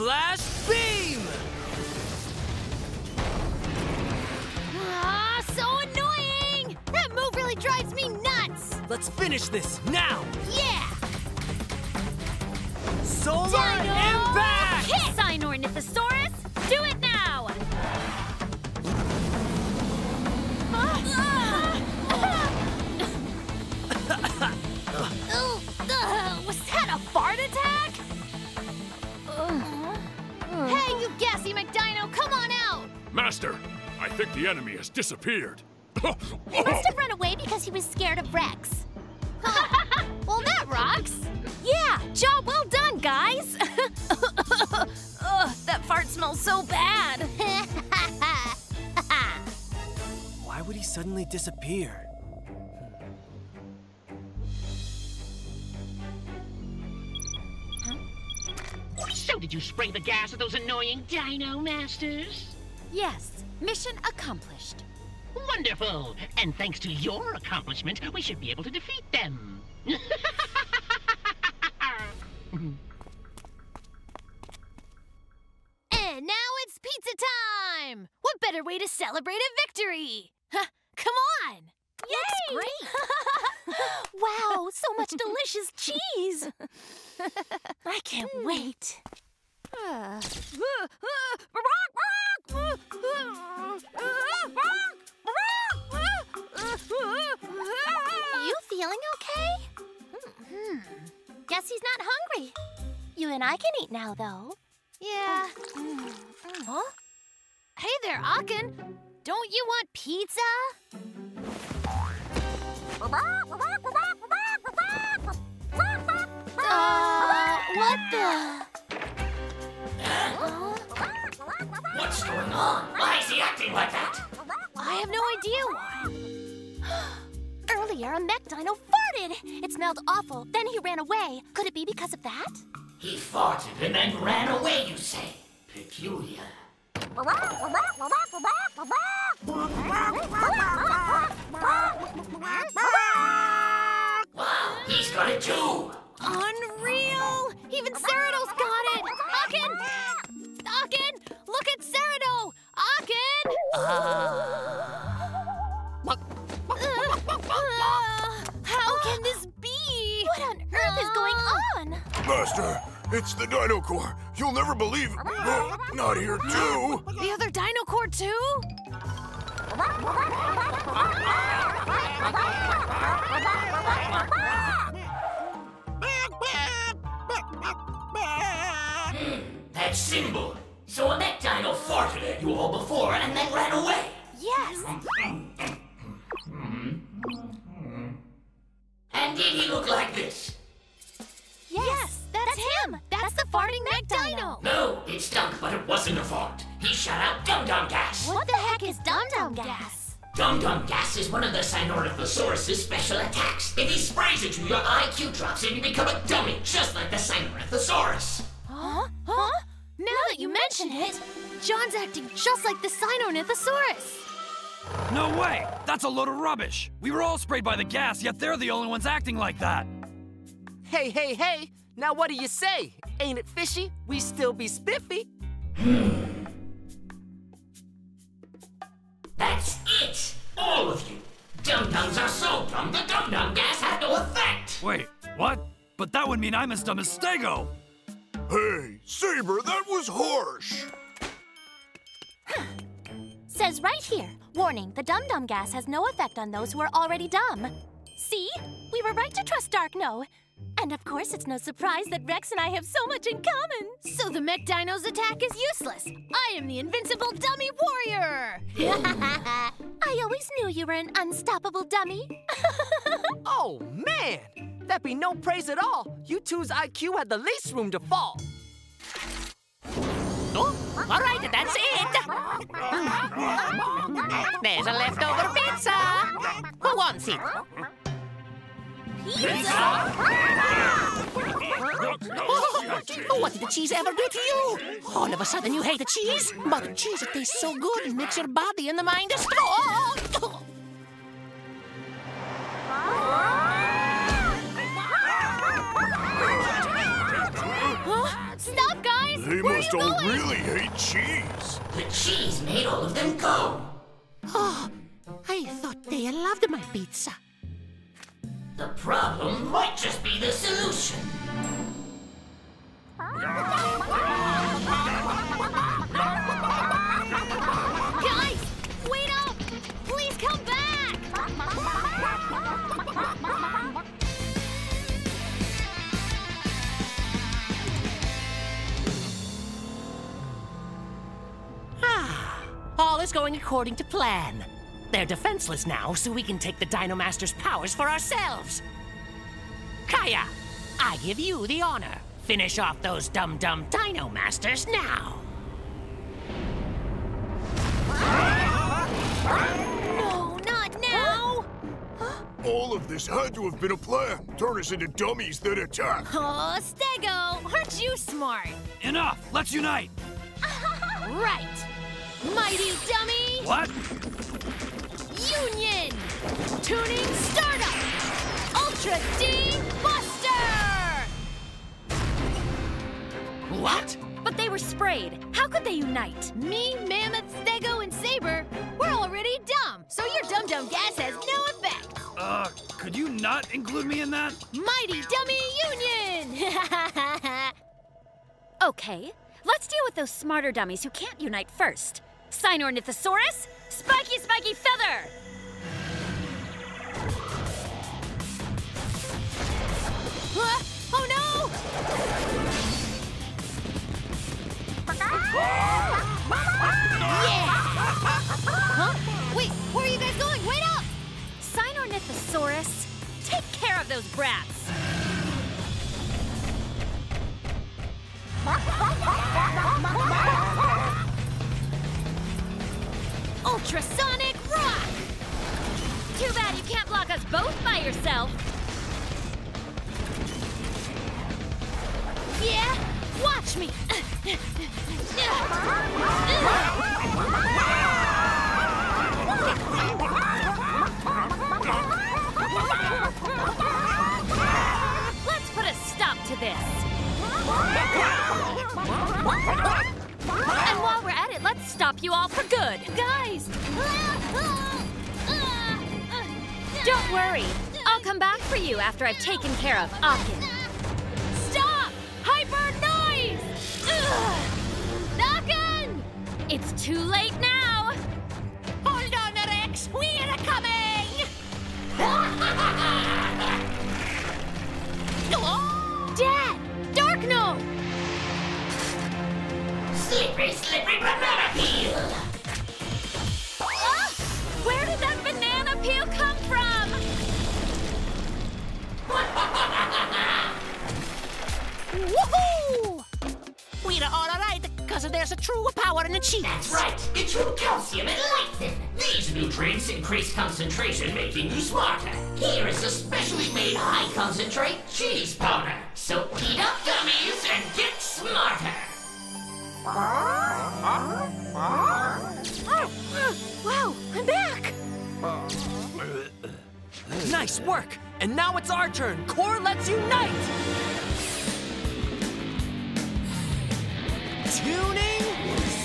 Flash Beam! Ah, so annoying! That move really drives me nuts! Let's finish this, now! Yeah! Solar Dino Impact! Kick! Sinornithosaurus, do it now! Was that a fart attack? Hey, you gassy Mech Dino, come on out! Master, I think the enemy has disappeared. He must have run away because he was scared of Rex. Well, that rocks. Yeah, job well done, guys. That fart smells so bad. Why would he suddenly disappear? So did you spray the gas at those annoying Dino Masters? Yes, mission accomplished. Wonderful! And thanks to your accomplishment, we should be able to defeat them. And now it's pizza time! What better way to celebrate a victory? Huh, come on! Yay! Looks great! Wow, so much delicious cheese! I can't wait. You feeling okay? Guess he's not hungry. You and I can eat now, though. Yeah. Huh? Hey there, Aken. Don't you want pizza? What the? What's going on? Why is he acting like that? I have no idea why. Earlier, a Mech Dino farted. It smelled awful, then he ran away. Could it be because of that? He farted and then ran away, you say? Peculiar. Wow, he's got it too! Unreal! Even Cerato's got it! Aken! Aken! Look at Cerato! Aken! How can this be? What on earth is going on? Master, it's the Dino Core. You'll never believe... not here, too! The other Dino Core, too? That symbol. So a Mech Dino farted at you all before and then ran away. Yes. And did he look like this? Yes, that's him. That's the farting Mech Dino. No, it stunk, but it wasn't a fart. He shot out dum-dum gas. What the heck is dum-dum gas? Dum-dum gas is one of the Sinornithosaurus's special attacks. If he sprays it to your IQ drops and you become a dummy, just like the Sinornithosaurus. Huh? Now that you mention it, John's acting just like the Sinornithosaurus. No way! That's a load of rubbish! We were all sprayed by the gas, yet they're the only ones acting like that! Hey! Now what do you say? Ain't it fishy? We still be spiffy! That's it! All of you! Dum-dums are so dumb, the dum-dum gas had no effect! Wait, what? But that would mean I'm as dumb as Stego! Hey, Saber, that was harsh! Says right here, warning, the dum-dum gas has no effect on those who are already dumb. See? We were right to trust Darkno. And of course, it's no surprise that Rex and I have so much in common. So the Mech Dino's attack is useless. I am the invincible dummy warrior! I always knew you were an unstoppable dummy. Oh, man! That be no praise at all. You two's IQ had the least room to fall. Oh, all right, that's it. There's a leftover pizza. Who wants it? Pizza? Oh, what did the cheese ever do to you? All of a sudden you hate the cheese? But the cheese, it tastes so good, it makes your body and the mind strong. Stop, guys! They must all really hate cheese. The cheese made all of them go. Oh, I thought they loved my pizza. The problem might just be the solution. Guys, wait up! Please come back! Ah, all is going according to plan. They're defenseless now, so we can take the Dino Master's powers for ourselves. Kaya, I give you the honor. Finish off those dumb Dino Masters now. No, not now! All of this had to have been a plan. Turn us into dummies that attack. Oh, Stego, aren't you smart? Enough, let's unite. Right. Mighty dummy. What? Union! Tuning startup! Ultra D-Buster! What? But they were sprayed. How could they unite? Me, Mammoth, Stego, and Saber, we're already dumb, so your dumb gas has no effect. Could you not include me in that? Mighty dummy union! Okay, let's deal with those smarter dummies who can't unite first. Sinornithosaurus, spiky feather! Oh no! Yeah! Huh? Wait, where are you guys going? Wait up! Sinornithosaurus, take care of those brats! Ultrasonic Rock! Too bad you can't block us both by yourself. Yeah? Watch me! Let's put a stop to this. And while we're at it, let's stop you all for good. Guys! Don't worry. I'll come back for you after I've taken care of Aken. Stop! Hyper noise! Aken! It's too late now. Hold on, Rex. We are coming! Dad! Darkno! Slippery banana peel! Oh, where did that banana peel come from? Woohoo! We're alright because there's a true power in the cheese. That's right, the true calcium and lysin. These nutrients increase concentration, making you smarter. Here is a specially made high concentrate cheese powder. So eat up gummies and get smarter. Wow, I'm back! Nice work! And now it's our turn! Core, let's unite! Tuning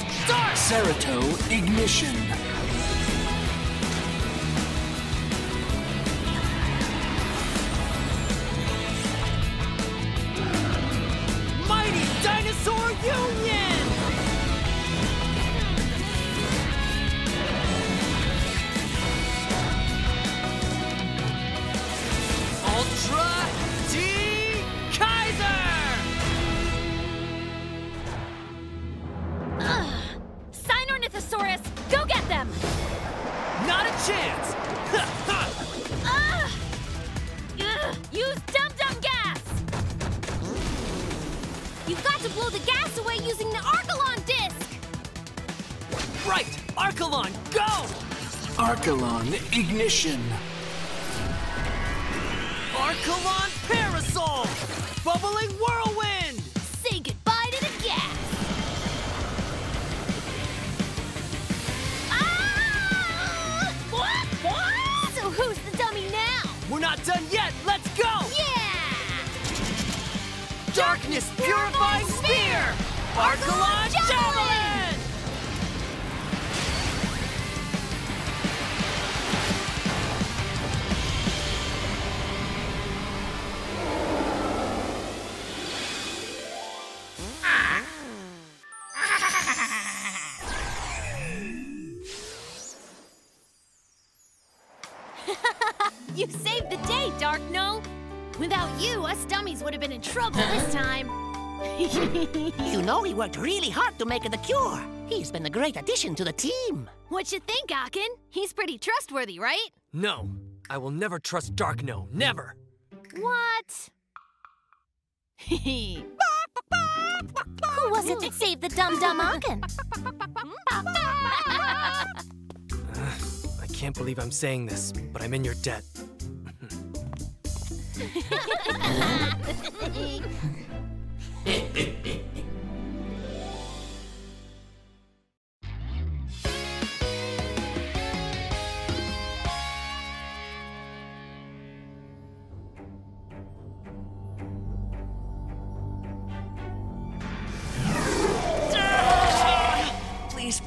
start! Cerato Ignition. Mighty Dinosaur Union! Ultra D-Kaiser! Sinornithosaurus, go get them! Not a chance! Use dum-dum gas! You've got to blow the gas away using the Archelon disc! Right! Archelon, go! Archelon Ignition. Archelon Parasol! Bubbling Whirlwind! Say goodbye to the gas! Ah! What? So who's the dummy now? We're not done yet! Let's go! Yeah! Darkness Purifying Spear! Sparkalon Javelin! You saved the day, Darkno! Without you, us dummies would have been in trouble this time. You know, he worked really hard to make it a cure. He's been a great addition to the team. What you think, Aken? He's pretty trustworthy, right? No, I will never trust Darkno, never. What? Who was it that saved the dumb Aken? I can't believe I'm saying this, but I'm in your debt.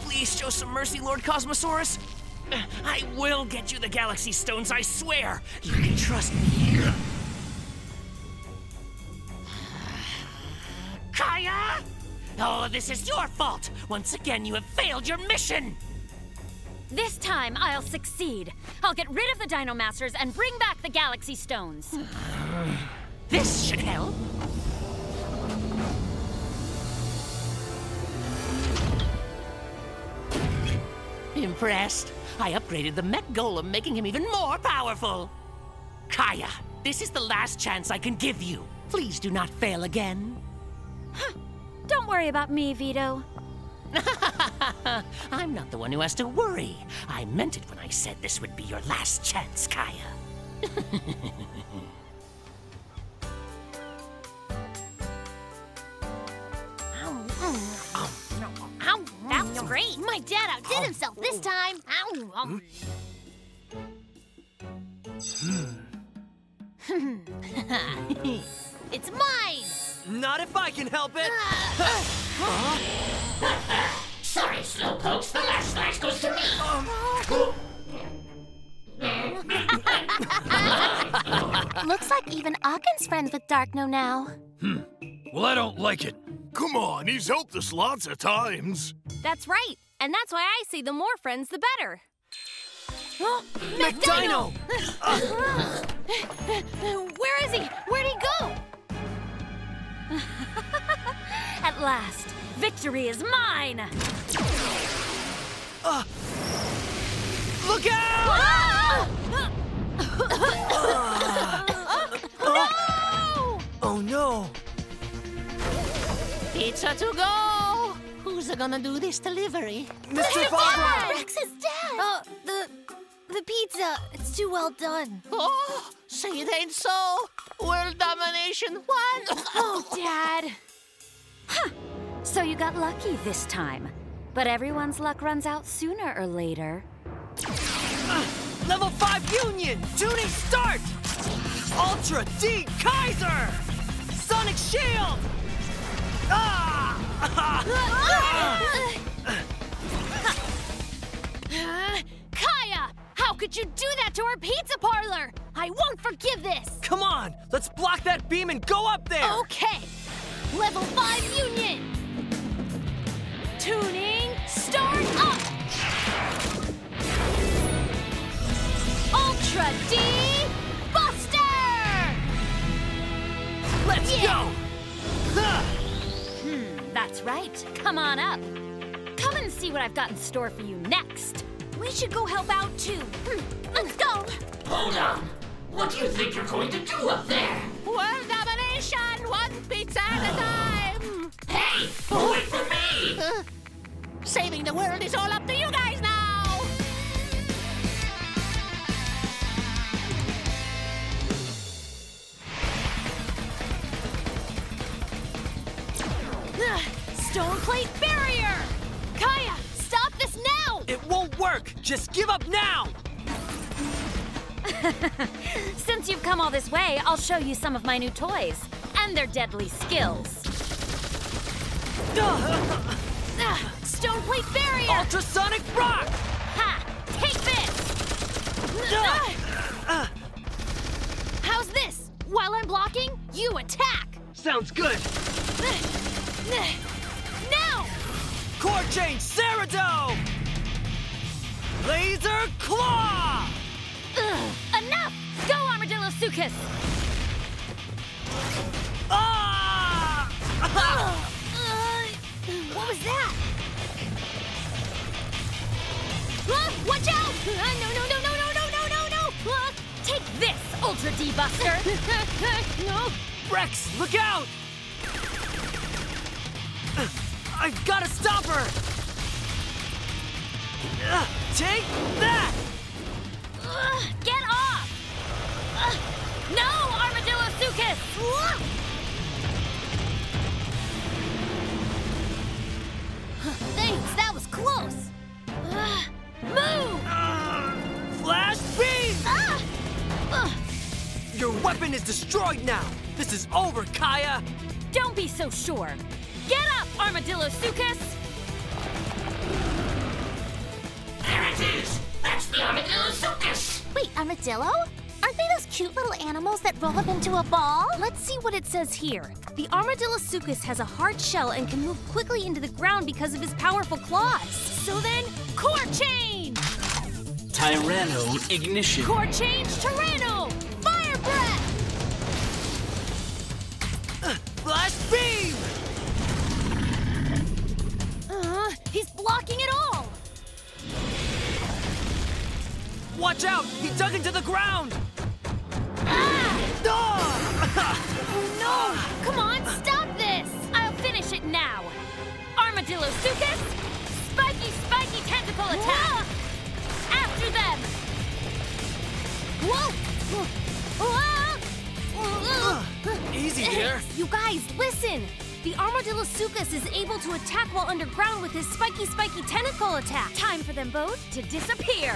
Please show some mercy, Lord Cosmosaurus. I will get you the Galaxy Stones, I swear. You can trust me. Kaya! Oh, this is your fault! Once again, you have failed your mission! This time, I'll succeed. I'll get rid of the Dino Masters and bring back the Galaxy Stones. This should help. Impressed? I upgraded the Mech Golem, making him even more powerful. Kaya, this is the last chance I can give you. Please do not fail again. Don't worry about me, Vito. I'm not the one who has to worry. I meant it when I said this would be your last chance, Kaya. That was great. My dad outdid himself this time. It's mine. Not if I can help it. Sorry, slowpokes. The last slash goes to me. Looks like even Aken's friends with Darkno now. Well, I don't like it. Come on, he's helped us lots of times. That's right, and that's why I say the more friends, the better. Mech Dino! Where is he? Where'd he go? At last, victory is mine! Look out! No! Oh, no! Pizza to go! Who's gonna do this delivery? Mr. Barbara! Rex is dead! The pizza, it's too well done. Oh, say it ain't so. World domination one. Oh, Dad. Huh. So you got lucky this time. But everyone's luck runs out sooner or later. Level 5 Union, tuning start! Ultra D-Kaiser! Sonic Shield! Kaya! How could you do that to our pizza parlor? I won't forgive this! Come on! Let's block that beam and go up there! Okay! Level 5 Union! Tuning, start up! Ultra D-Buster! Let's go! That's right. Come on up. Come and see what I've got in store for you next. We should go help out, too. Let's go. Hold on. What do you think you're going to do up there? World domination, one pizza at a time. Hey, wait for me. Saving the world is all up to you guys now. Stone Plate barrier! Kaya, stop this now! It won't work! Just give up now! Since you've come all this way, I'll show you some of my new toys and their deadly skills. Stone Plate barrier! Ultrasonic Rock! Ha! Take this! How's this? While I'm blocking, you attack! Sounds good! Now! Core change Cerato! Laser Claw! Ugh, enough! Go, Armadillosuchus! Ah! What was that? Watch out! No! Take this, Ultra D-Buster! No! Rex, look out! I've got to stop her! Take that! Get off! No, Armadillosuchus! Thanks, that was close! Move! Flash Beam! Your weapon is destroyed now! This is over, Kaya! Don't be so sure! Get up, Armadillosuchus! There it is! That's the Armadillosuchus! Wait, armadillo? Aren't they those cute little animals that roll up into a ball? Let's see what it says here. The Armadillosuchus has a hard shell and can move quickly into the ground because of his powerful claws. So then, core change! Tyranno Ignition. Core change Tyranno! Fire breath! Flash Beam! He's blocking it all! Watch out! He dug into the ground! Oh, no! Come on, stop this! I'll finish it now! Armadillosuchus! Spiky tentacle attack! After them! Easy there! You guys, listen! The Armadillosuchus is able to attack while underground with his spiky tentacle attack! Time for them both to disappear!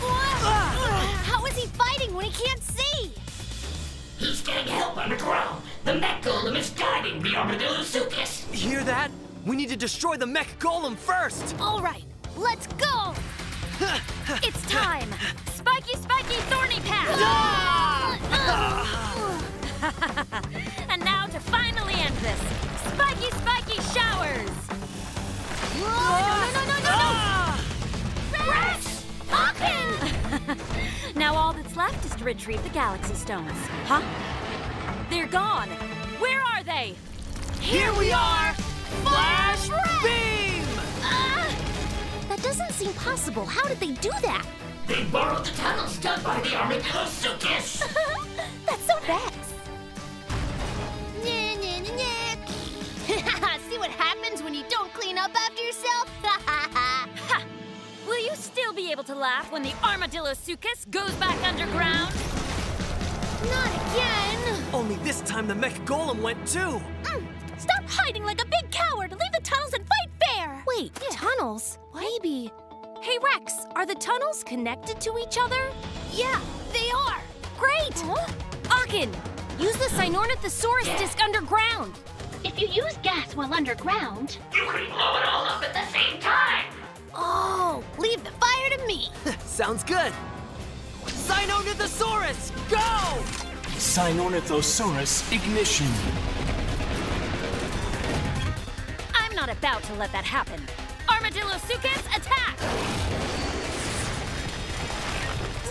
How is he fighting when he can't see? He's getting help on the ground. The Mech Golem is guiding the Armadillosuchus. Hear that? We need to destroy the Mech Golem first. All right, let's go. It's time. Spiky, thorny path. And now to finally end this. Spiky showers. No. Rex! Now all that's left is to retrieve the Galaxy Stones. Huh? They're gone. Where are they? Here we are! Flash Beam! That doesn't seem possible. How did they do that? They borrowed the tunnels done by the Armadillosuchus. That's so Rex. See what happens when you don't clean up after yourself? Will you still be able to laugh when the Armadillosuchus goes back underground? Not again! Only this time the Mech Golem went too! Stop hiding like a big coward! Leave the tunnels and fight fair! Wait, tunnels? Maybe... Hey Rex, are the tunnels connected to each other? Yeah, they are! Great! Aken, use the Sinornithosaurus disc underground! If you use gas while underground... You can blow it all up at the same time! Oh, leave the fire to me. Sounds good. Sinornithosaurus, go! Sinornithosaurus ignition. I'm not about to let that happen. Armadillosuchus, attack!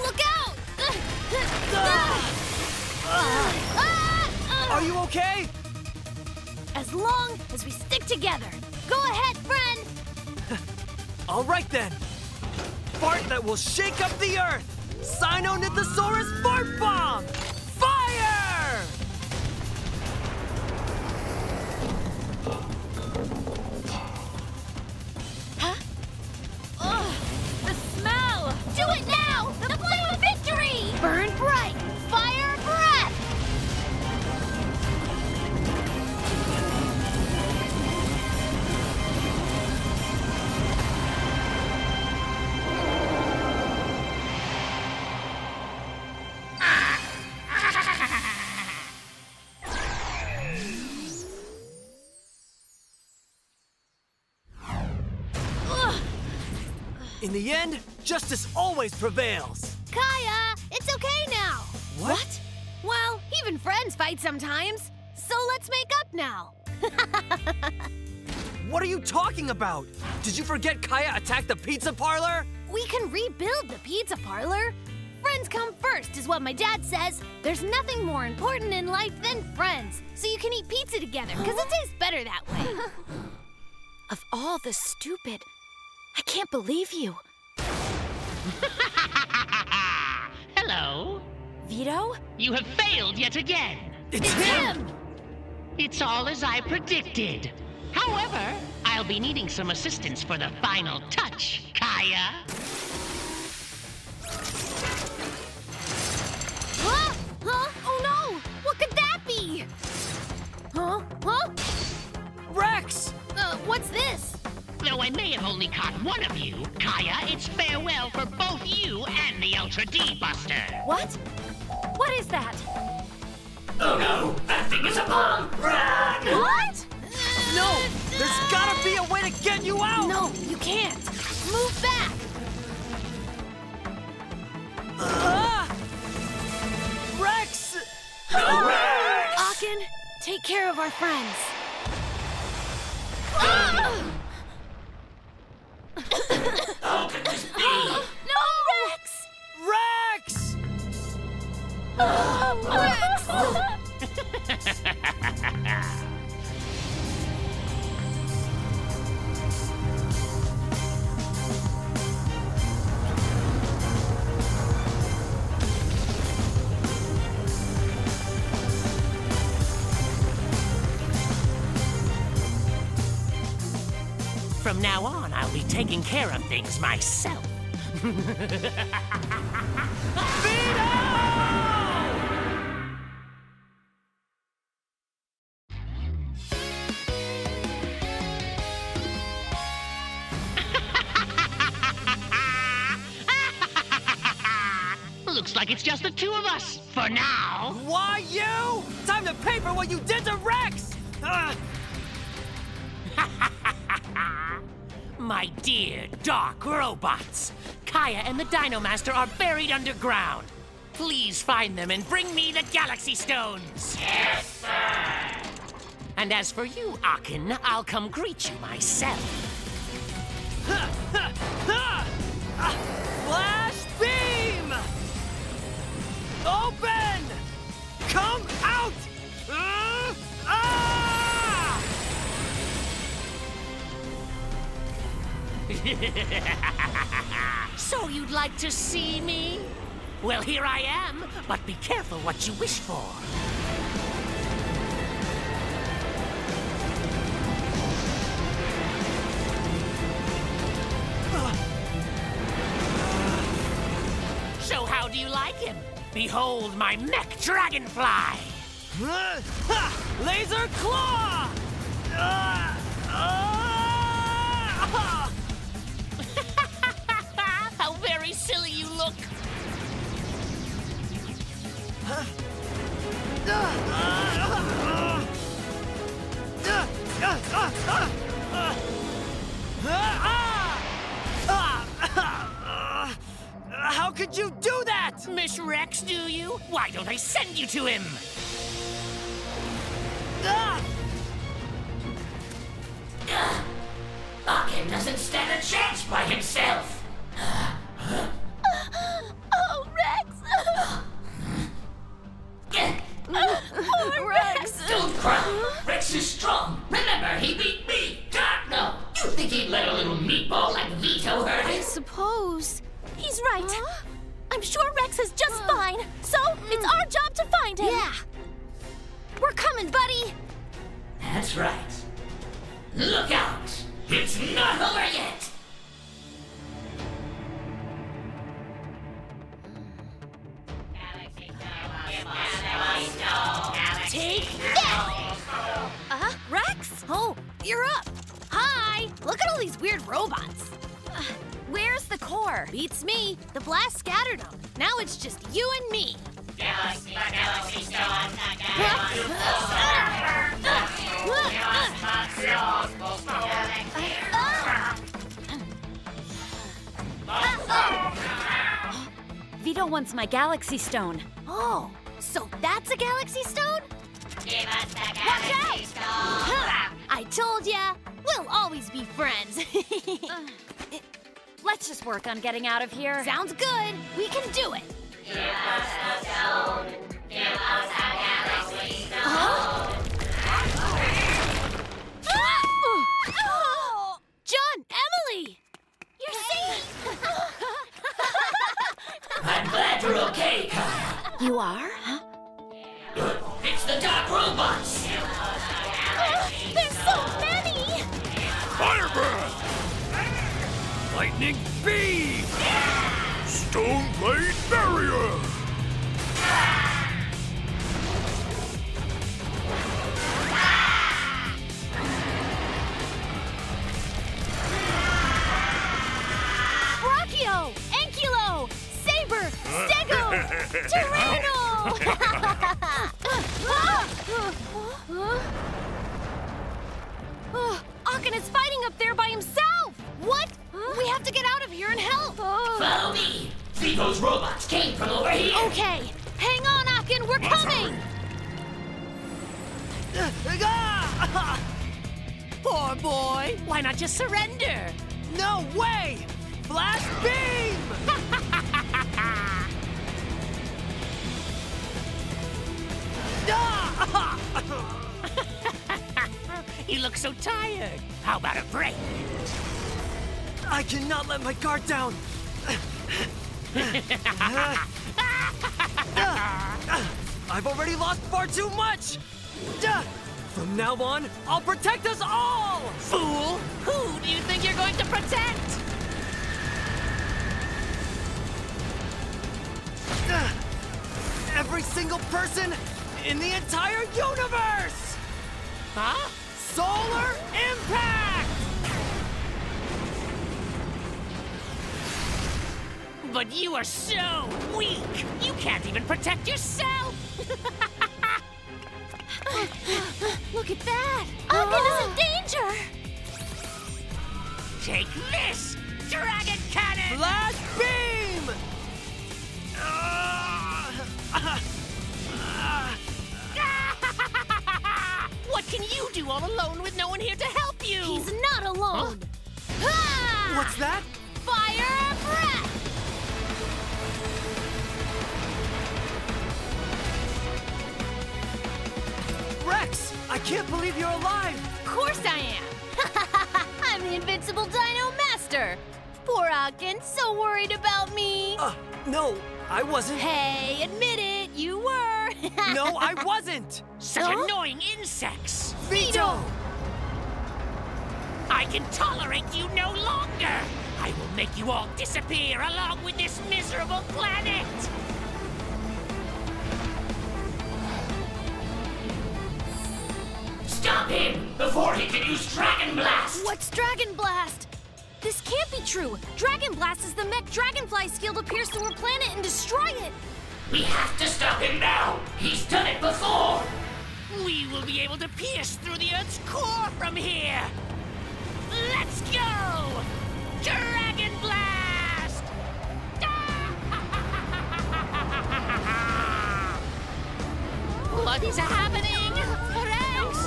Look out! Are you okay? As long as we stick together. Go ahead, friend! All right, then. Fart that will shake up the Earth. Sinornithosaurus fart bomb! Fire! Huh? Ugh, the smell! Do it now! The flame of victory! Burn bright! Fire breath! In the end, justice always prevails. Kaya, it's okay now. What? Well, even friends fight sometimes. So let's make up now. What are you talking about? Did you forget Kaya attacked the pizza parlor? We can rebuild the pizza parlor. Friends come first is what my dad says. There's nothing more important in life than friends. So you can eat pizza together, because it tastes better that way. Of all the stupid, I can't believe you. Hello. Vito? You have failed yet again. It's him! It's all as I predicted. However, I'll be needing some assistance for the final touch, Kaya. Huh? Huh? Oh no! What could that be? Huh? Huh? Rex! What's this? Though I may have only caught one of you, Kaya, it's farewell for both you and the Ultra D-Buster. What? What is that? Oh no! That thing is a bomb! Run! What? No! There's gotta be a way to get you out! No, you can't! Move back! Rex! Oh, Rex! Aken, take care of our friends. How could this be? No, Rex! Rex! Rex! From now on, I'll be taking care of things myself. Vito! Looks like it's just the two of us, for now. Why you? Time to pay for what you did to Rex! My dear dark robots, Kaya and the Dino Master are buried underground. Please find them and bring me the Galaxy Stones. Yes, sir! And as for you, Aken, I'll come greet you myself. Flash Beam! Open! Come out! So you'd like to see me? Well, here I am, but be careful what you wish for. So how do you like him? Behold my mech dragonfly! Laser claw! How very silly you look! How could you do that? Miss Rex, do you? Why don't I send you to him? Aken doesn't stand a chance by himself. Oh, Rex! Poor Rex! Don't cry. Rex is strong. Remember, he beat me, Darkno. You think he'd let a little meatball like Vito hurt him? I suppose. He's right. Huh? I'm sure Rex is just fine, so it's our job to find him. Yeah. We're coming, buddy. That's right. Look out. It's not over yet. Take that! Rex? Oh, you're up. Hi. Look at all these weird robots. Where's the core? Beats me. The blast scattered them. Now it's just you and me. Vito wants my Galaxy Stone. Oh, so that's a Galaxy Stone? Give us the Galaxy Stone! I told ya, we'll always be friends. Let's just work on getting out of here. Sounds good. We can do it. Give us the stone. Give us the Galaxy Stone. Oh. John, Emily! You're safe! I'm glad you're okay, Kaya. You are? Huh? It's the dark robots! There's so many! Fire breath! Lightning beam! Yeah! Stone plate barrier! Ah! Ah! Brachio! Ankylo! Saber! Stego! Tyranno! Aken is fighting up there by himself! What? Huh? We have to get out of here and help! Follow me! Vito's robots came from over here! Okay! Hang on, Aken! We're coming! Poor boy! Why not just surrender? No way! Flash Beam! You look so tired. How about a break? I cannot let my guard down. I've already lost far too much. From now on, I'll protect us all. Fool! Who do you think you're going to protect? Every single person in the entire universe! Huh? Solar impact! But you are so weak! You can't even protect yourself! Look at that! Aken is in danger! Take this, Dragon Cannon! Flash Beam! What can you do all alone with no one here to help you? He's not alone. Huh? Ah! What's that? Fire breath! Rex, I can't believe you're alive. Of course I am. I'm the invincible Dino Master. Poor Aken, so worried about me. No, I wasn't. Hey, admit it, you were. No, I wasn't! Such annoying insects! Vito! I can tolerate you no longer! I will make you all disappear along with this miserable planet! Stop him before he can use Dragon Blast! What's Dragon Blast? This can't be true! Dragon Blast is the mech dragonfly skill to pierce through a planet and destroy it! We have to stop him now! He's done it before! We will be able to pierce through the Earth's core from here! Let's go! Dragon Blast! What is happening? Rex!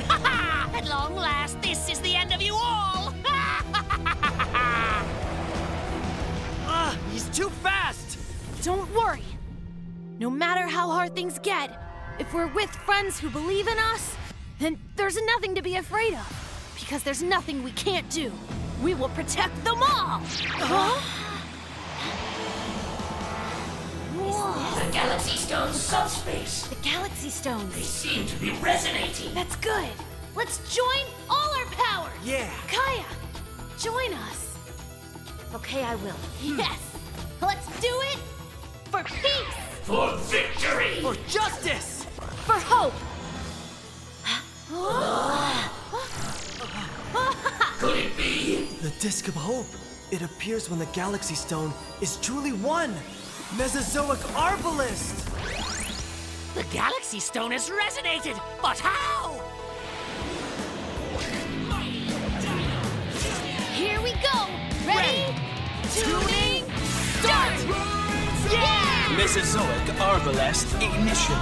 Ha! At long last, this is the end of you all! He's too fast! Don't worry. No matter how hard things get, if we're with friends who believe in us, then there's nothing to be afraid of. Because there's nothing we can't do. We will protect them all! Huh? The Galaxy Stones subspace. The Galaxy Stones. They seem to be resonating. That's good. Let's join all our power. Yeah. Kaya, join us. Okay, I will. Yes! Let's do it! For peace! For victory! For justice! For hope! Could it be? The Disc of Hope. It appears when the Galaxy Stone is truly one! Mesozoic Arbalest! The Galaxy Stone has resonated! But how? Tuning start! Yeah! Mesozoic Arbalest Ignition.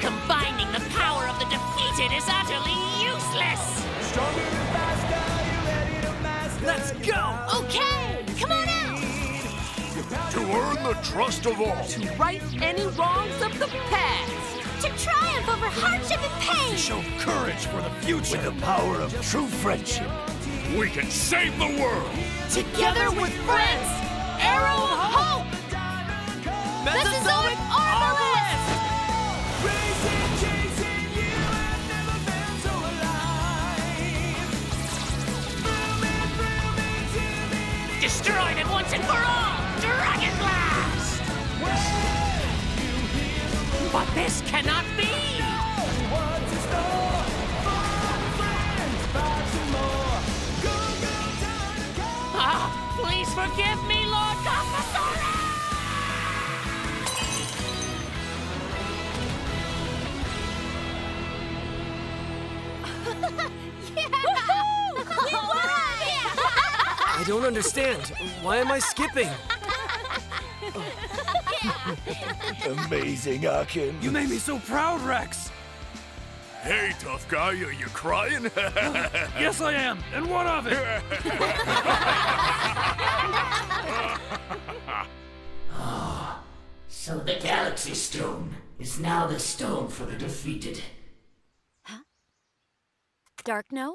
Combining the power of the defeated is utterly useless! Stronger and faster, you're ready to master. Let's go! Okay! Come on out! To earn the trust of all. To right any wrongs of the past. To triumph over hardship and pain. To show courage for the future. With the power of true friendship, we can save the world! Together with friends! Arrow of hope! Mesozoic Arbalest! Racing, chasing you, I've never been so alive. Booming, booming to me. Destroy them once and for all! Dragon Blast! But this cannot be! Please forgive me, Lord Cosmosaurus! Yeah! We won! I don't understand. Why am I skipping? Amazing, Aken. You made me so proud, Rex. Hey, tough guy, are you crying? Yes, I am, and what of it? So the Galaxy Stone is now the stone for the defeated. Huh? Darkno?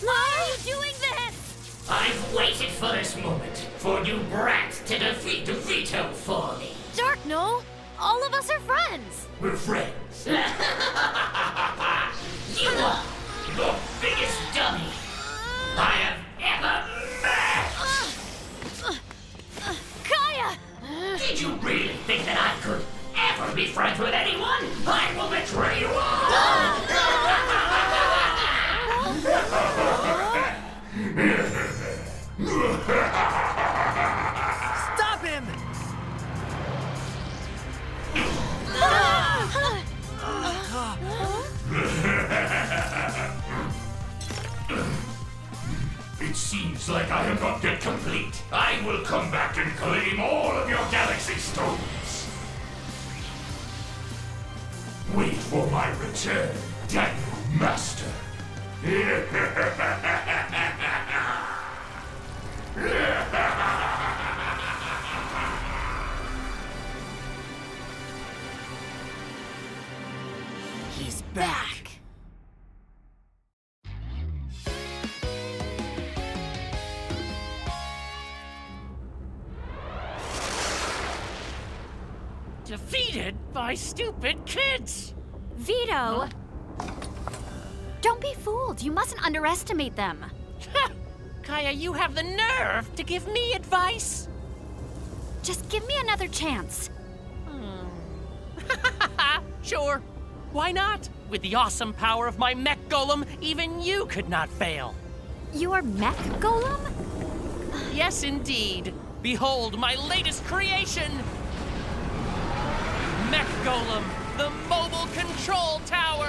Why are you doing this? I've waited for this moment for you brats to defeat Vito for me. Darkno? All of us are friends! We're friends. You are the biggest dummy I have ever met! Kaya! Did you really think that I could ever be friends with anyone? I will betray you all! Stop him! It seems like I am not yet complete. I will come back and claim all of your Galaxy Stones. Wait for my return, Dino Master. He's back! Defeated by stupid kids! Vito! Huh? Don't be fooled. You mustn't underestimate them. Kaya, you have the nerve to give me advice! Just give me another chance. Sure. Why not? With the awesome power of my Mech Golem, even you could not fail. Your Mech Golem? Yes, indeed. Behold my latest creation! Mech Golem, the mobile control tower!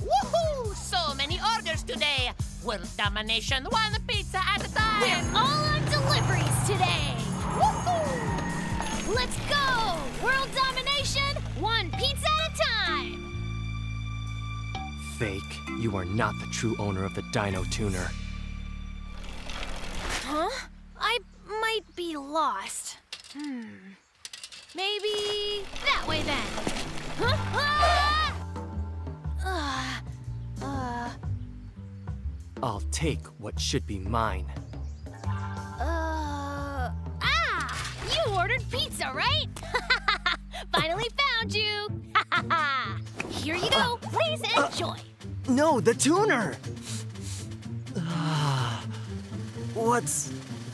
Woohoo! So many orders today! World domination, one pizza at a time! We're all on deliveries today! Woohoo! Let's go! World domination, one pizza at a time! Fake, you are not the true owner of the Dino Tuner. Huh? I might be lost. Maybe that way then. Huh? Ah! I'll take what should be mine. You ordered pizza, right? Finally found you! Here you go. Please enjoy. No, the tuner! What's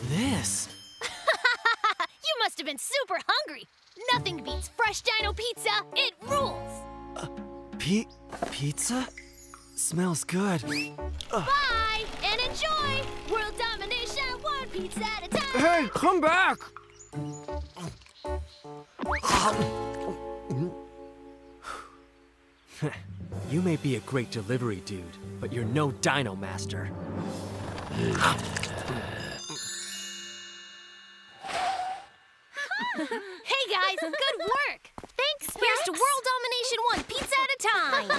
this? You must have been super hungry. Nothing beats fresh dino pizza. It rules! Pizza? Smells good. Bye, and enjoy! World domination, one pizza at a time! Hey, come back! You may be a great delivery dude, but you're no Dino Master. Hey guys, good work! Thanks, Rex. Here's to world domination one pizza at a time!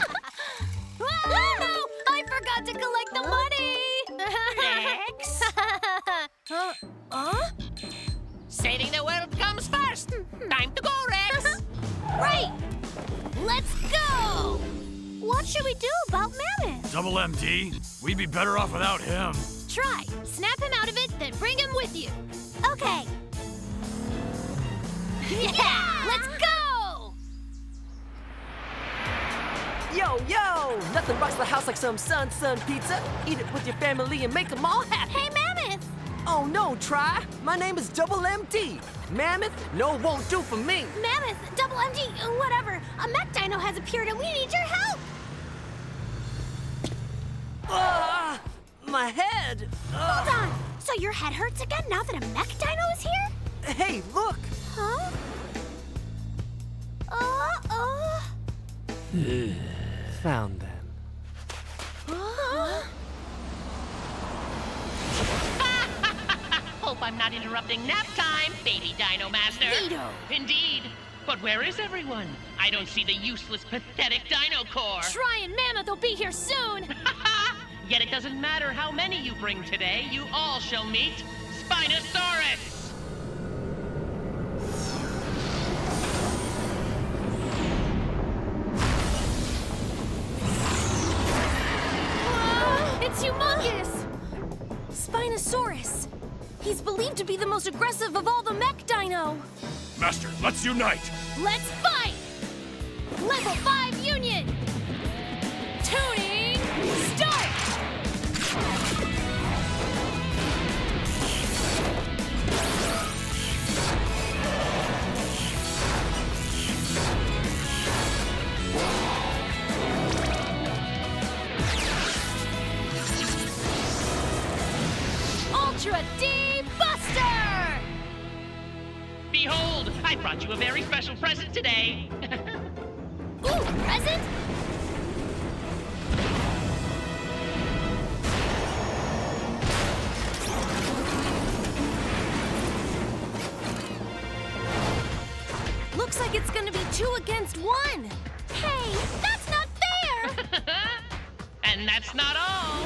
Oh no! I forgot to collect the money! Rex? Saving the world comes first! Time to go, Rex! Right! Let's go! What should we do about Mammoth? Double MD? We'd be better off without him. Try. Snap him out of it, then bring him with you. Okay. Yeah! Let's go! Yo, yo! Nothing rocks the house like some sun pizza. Eat it with your family and make them all happy. Hey, Mammoth! Oh, no, Try. My name is Double MD. Mammoth, no won't do for me. Mammoth, Double MD, whatever. A mech dino has appeared and we need your help. My head. Hold on. So your head hurts again now that a mech dino is here? Hey, look. Huh? Uh-oh. Found them. Hope I'm not interrupting nap time, baby Dino Master. Vito. Indeed. But where is everyone? I don't see the useless, pathetic Dino Core. Try and Mammoth will be here soon. Yet it doesn't matter how many you bring today, you all shall meet Spinosaurus. It's humongous! Spinosaurus. He's believed to be the most aggressive of all the mech dino. Master, let's unite! Let's fight! Level 5 Union! Tuning, start! Ultra D-Buster! Behold, I brought you a very special present today. Ooh, present? Looks like it's gonna be 2 against 1. Hey, that's not fair! And that's not all.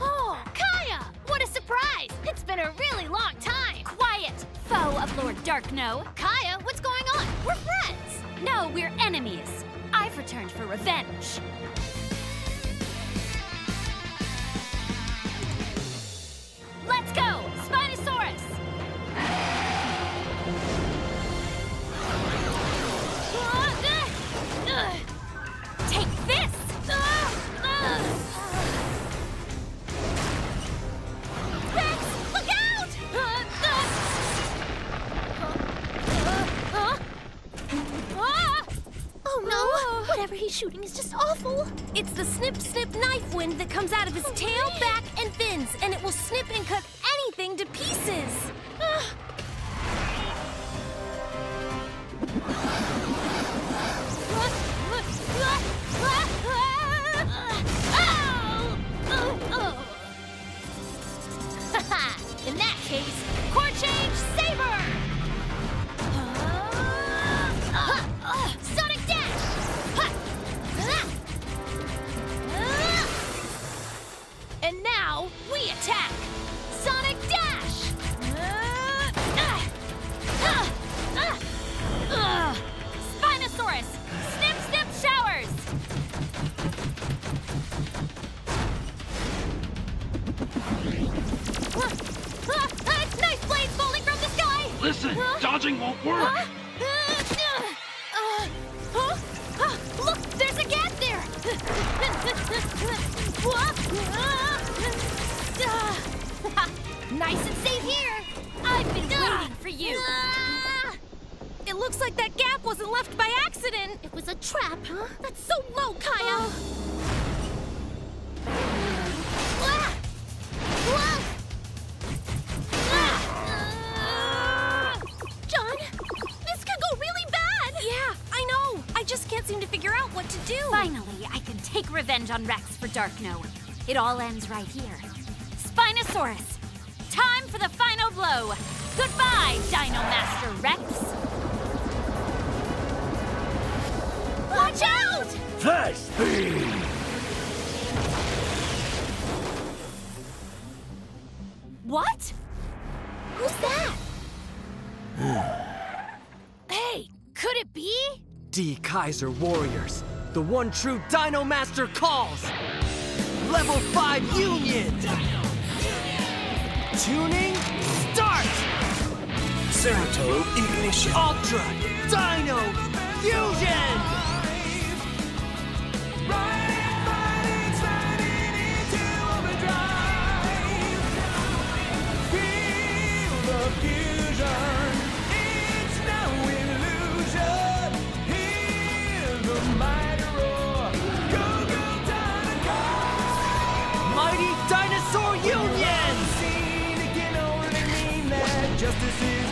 Oh, Kaya! What a surprise! It's been a really long time! Quiet! Foe of Lord Darkno. Kaya, what's going on? We're friends! No, we're enemies. I've returned for revenge. Let's go! Spinosaurus! Take this! Rex, look out! Oh no! Whatever he's shooting is just awful. It's the snip-snip knife wind that comes out of his tail, back, and fins, and it will snip and cut anything to pieces. In that case, core change, Saber! Sonic Dash! And now, we attack! Sonic Dash! Spinosaurus, snip, snip, showers! Knife blades falling from the sky! Listen, dodging won't work! Look, there's a gap there! Nice and safe here! I've been waiting for you! looks like that gap wasn't left by accident. It was a trap, huh? That's so low, Kaya. Ah! Ah! Ah! John, this could go really bad. Yeah, I know. I just can't seem to figure out what to do. Finally, I can take revenge on Rex for Darkno. It all ends right here. Spinosaurus, time for the final blow. Goodbye, Dino Master Rex! Watch out! Flash Beam! What? Who's that? Hey, could it be? D-Kaiser Warriors, the one true Dino Master calls! Level 5 Union! Tuning, start! Cerato Ignition. Ultra Dino Fusion! Feel the fusion. It's no illusion. Hear the mighty roar. Go, go, Dino Core! Mighty Dinosaur Union! Seen, it can only mean that justice is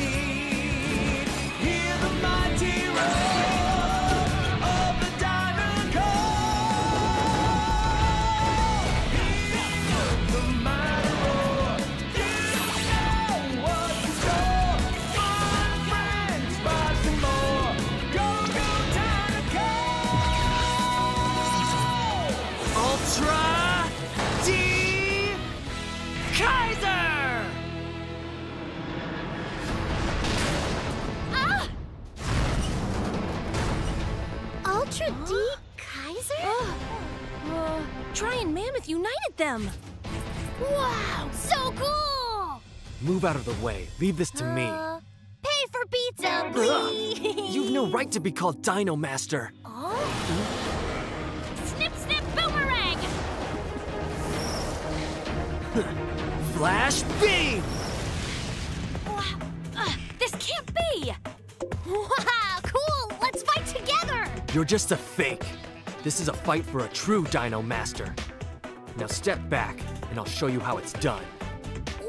guaranteed. Hear the mighty roar of the Dino Core. Hear the mighty roar. You know what's in store. Fun, friends, vibes, and more. Go, go, Dino Core. Ultra D-Kaiser. Ultra D-Kaiser? Trion Mammoth united them. Wow, so cool! Move out of the way. Leave this to me. Pay for pizza, please! You've no right to be called Dino Master. Snip, snip, boomerang! Flash Beam! This can't be! Wow, cool! Let's fight together! You're just a fake. This is a fight for a true Dino Master. Now step back, and I'll show you how it's done.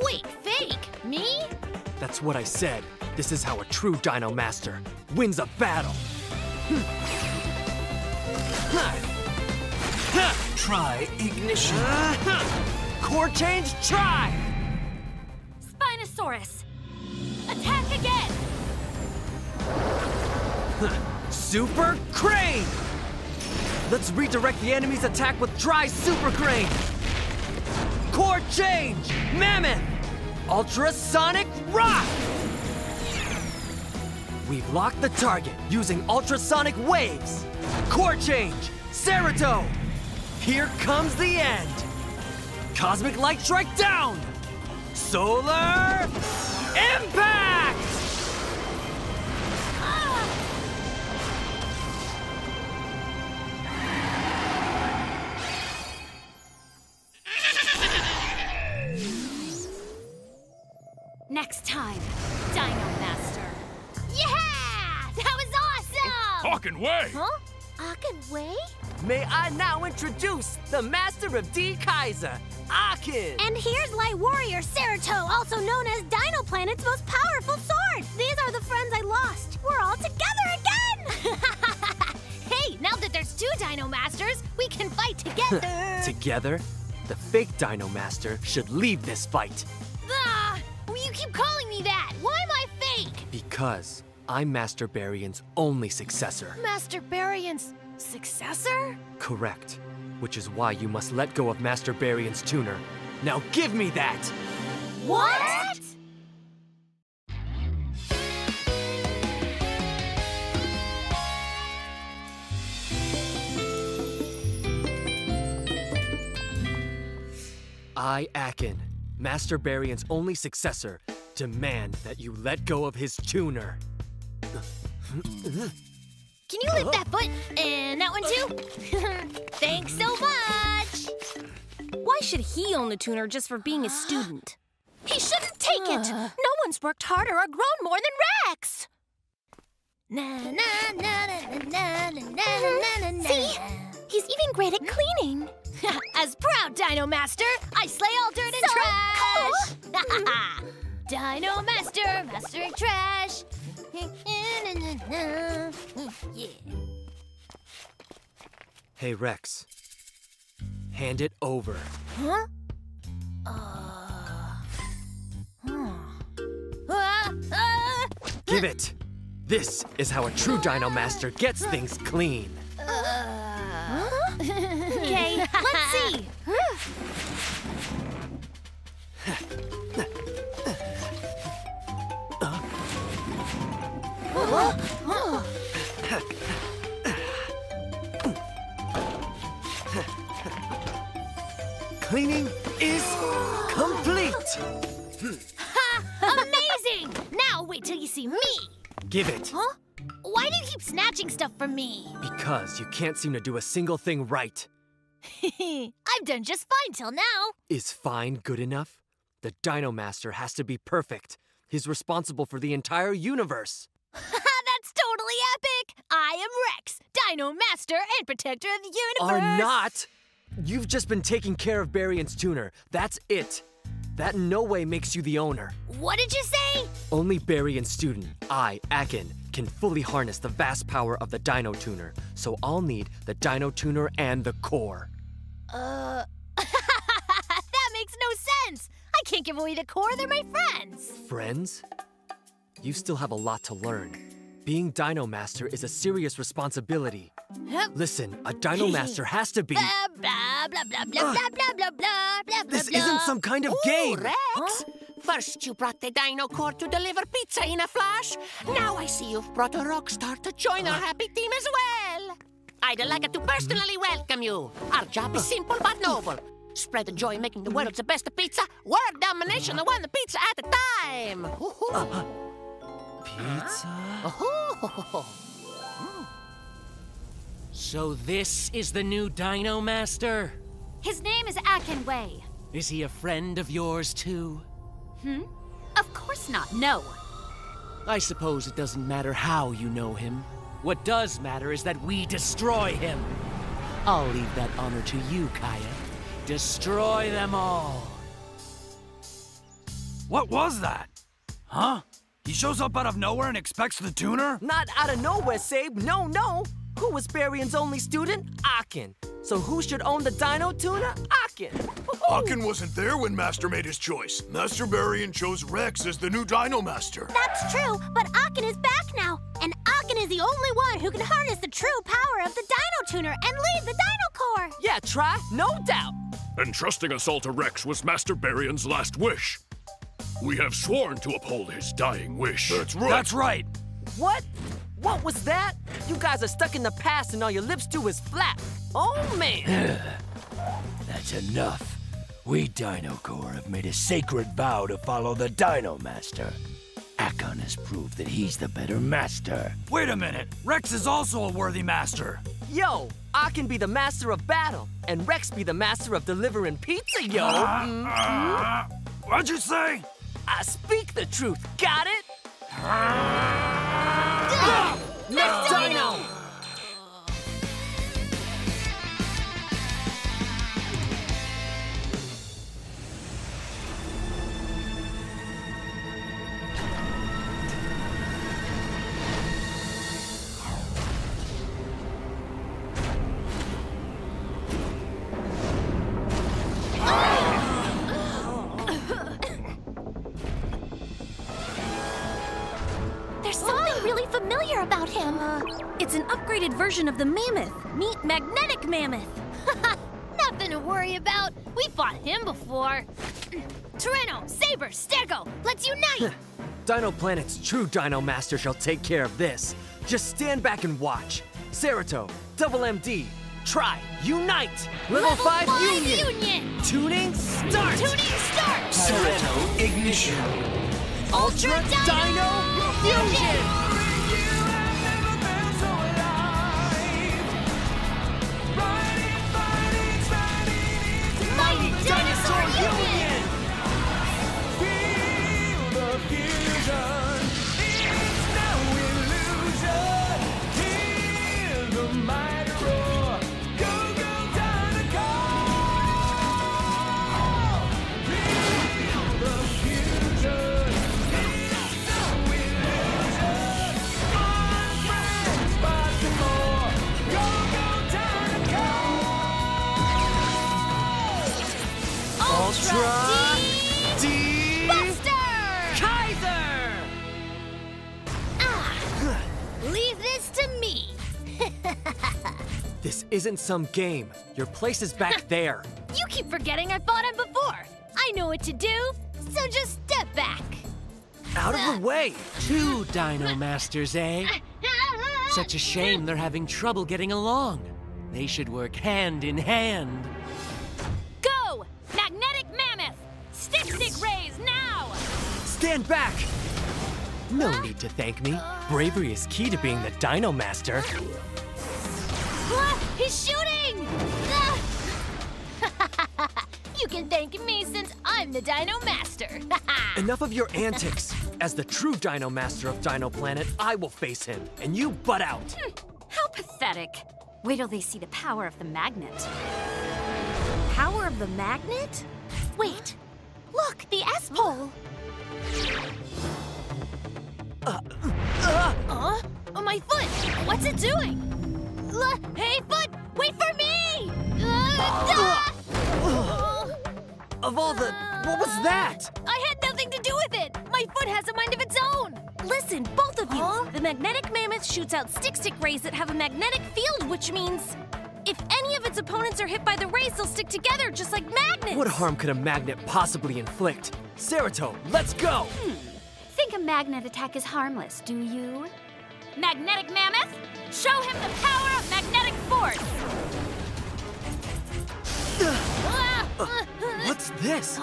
Wait, fake? Me? That's what I said. This is how a true Dino Master wins a battle. Try Ignition. Core change, try! Spinosaurus, attack again! Super Crane! Let's redirect the enemy's attack with Dry Super Crane! Core Change! Mammoth! Ultrasonic Rock! We've locked the target using ultrasonic waves! Core Change! Cerato! Here comes the end! Cosmic Light Strike down! Solar Impact! Next time, Dino Master. Yeah! That was awesome! Aken Wei! Huh? Aken Wei? May I now introduce the Master of D-Kaiser, Aken! And here's Light Warrior Cerato, also known as Dino Planet's most powerful sword! These are the friends I lost. We're all together again! Hey, now that there's two Dino Masters, we can fight together! Together? The fake Dino Master should leave this fight. You keep calling me that! Why am I fake? Because I'm Master Barion's only successor. Master Barion's successor? Correct. Which is why you must let go of Master Barion's tuner. Now give me that! What? I, Aken, Master Barion's only successor, demand that you let go of his tuner. Can you lift that foot? And that one too? Thanks so much! Why should he own the tuner just for being a student? He shouldn't take it! No one's worked harder or grown more than Rex! See? He's even great at cleaning. As proud Dino Master, I slay all dirt and trash! Cool. Dino Master, mastering trash! Yeah. Hey, Rex. Hand it over. Huh? Give it! This is how a true Dino Master gets things clean. Okay, let's see. Cleaning is complete. Ha! Amazing! Now wait till you see me. Give it. Huh? Why do you keep snatching stuff from me? Because you can't seem to do a single thing right. I've done just fine till now. Is fine good enough? The Dino Master has to be perfect. He's responsible for the entire universe. That's totally epic! I am Rex, Dino Master and Protector of the Universe. Are not! You've just been taking care of Barion's tuner. That's it. That in no way makes you the owner. What did you say? Only Barion's student, I, Aken, can fully harness the vast power of the Dino Tuner, so I'll need the Dino Tuner and the core. That makes no sense! I can't give away the core, they're my friends! Friends? You still have a lot to learn. Being Dino Master is a serious responsibility. Listen, a Dino Master has to be... This isn't some kind of game! Rex! Huh? First you brought the Dino Core to deliver pizza in a flash. Now I see you've brought a rock star to join our happy team as well. I'd like to personally welcome you. Our job is simple but noble. Spread the joy making the world's the best pizza. World domination, the one pizza at a time. Pizza? So this is the new Dino Master? His name is Aken Wei. Is he a friend of yours, too? Of course not, no. I suppose it doesn't matter how you know him. What does matter is that we destroy him. I'll leave that honor to you, Kaya. Destroy them all. What was that? Huh? He shows up out of nowhere and expects the tuner? Not out of nowhere, Sabe. No, no. Who was Barion's only student? Aken. So who should own the Dino Tuner? Aken. Aken wasn't there when Master made his choice. Master Barion chose Rex as the new Dino Master. That's true, but Aken is back now. And Aken is the only one who can harness the true power of the Dino Tuner and lead the Dino Core. Yeah, try, no doubt. Entrusting us all to Rex was Master Barion's last wish. We have sworn to uphold his dying wish. That's right. That's right. What? What was that? You guys are stuck in the past and all your lips do is flap. Oh, man. That's enough. We Dino Core have made a sacred vow to follow the Dino Master. Aken has proved that he's the better master. Wait a minute. Rex is also a worthy master. Yo, Aken be the master of battle, and Rex be the master of delivering pizza, yo. What'd you say? I speak the truth, got it? Let's Dino! It's an upgraded version of the Mammoth. Meet Magnetic Mammoth. Nothing to worry about. We fought him before. Tyranno, Saber, Stego, let's unite! Dino Planet's true Dino Master shall take care of this. Just stand back and watch. Cerato, Double MD, try, unite! Level 5 Union! Tuning start! Cerato Ignition! Ultra Dino Fusion! Dinosaur Union! Feel the fusion, it's no illusion! This isn't some game. Your place is back there. You keep forgetting I fought him before. I know what to do, so just step back. Out of the way! Two Dino Masters, eh? Such a shame they're having trouble getting along. They should work hand in hand. Go! Magnetic Mammoth! Stick rays, now! Stand back! No need to thank me. Bravery is key to being the Dino Master. He's shooting! You can thank me since I'm the Dino Master. Enough of your antics. As the true Dino Master of Dino Planet, I will face him, and you butt out. How pathetic. Wait till they see the power of the magnet. Power of the magnet? Wait, look, the S-pole. Oh, my foot, what's it doing? Hey, foot, wait for me! Of all the... what was that? I had nothing to do with it! My foot has a mind of its own! Listen, both of you! The Magnetic Mammoth shoots out stick rays that have a magnetic field, which means... if any of its opponents are hit by the rays, they'll stick together just like magnets! What harm could a magnet possibly inflict? Cerato, let's go! Think a magnet attack is harmless, do you? Magnetic Mammoth, show him the power of magnetic force! What's this?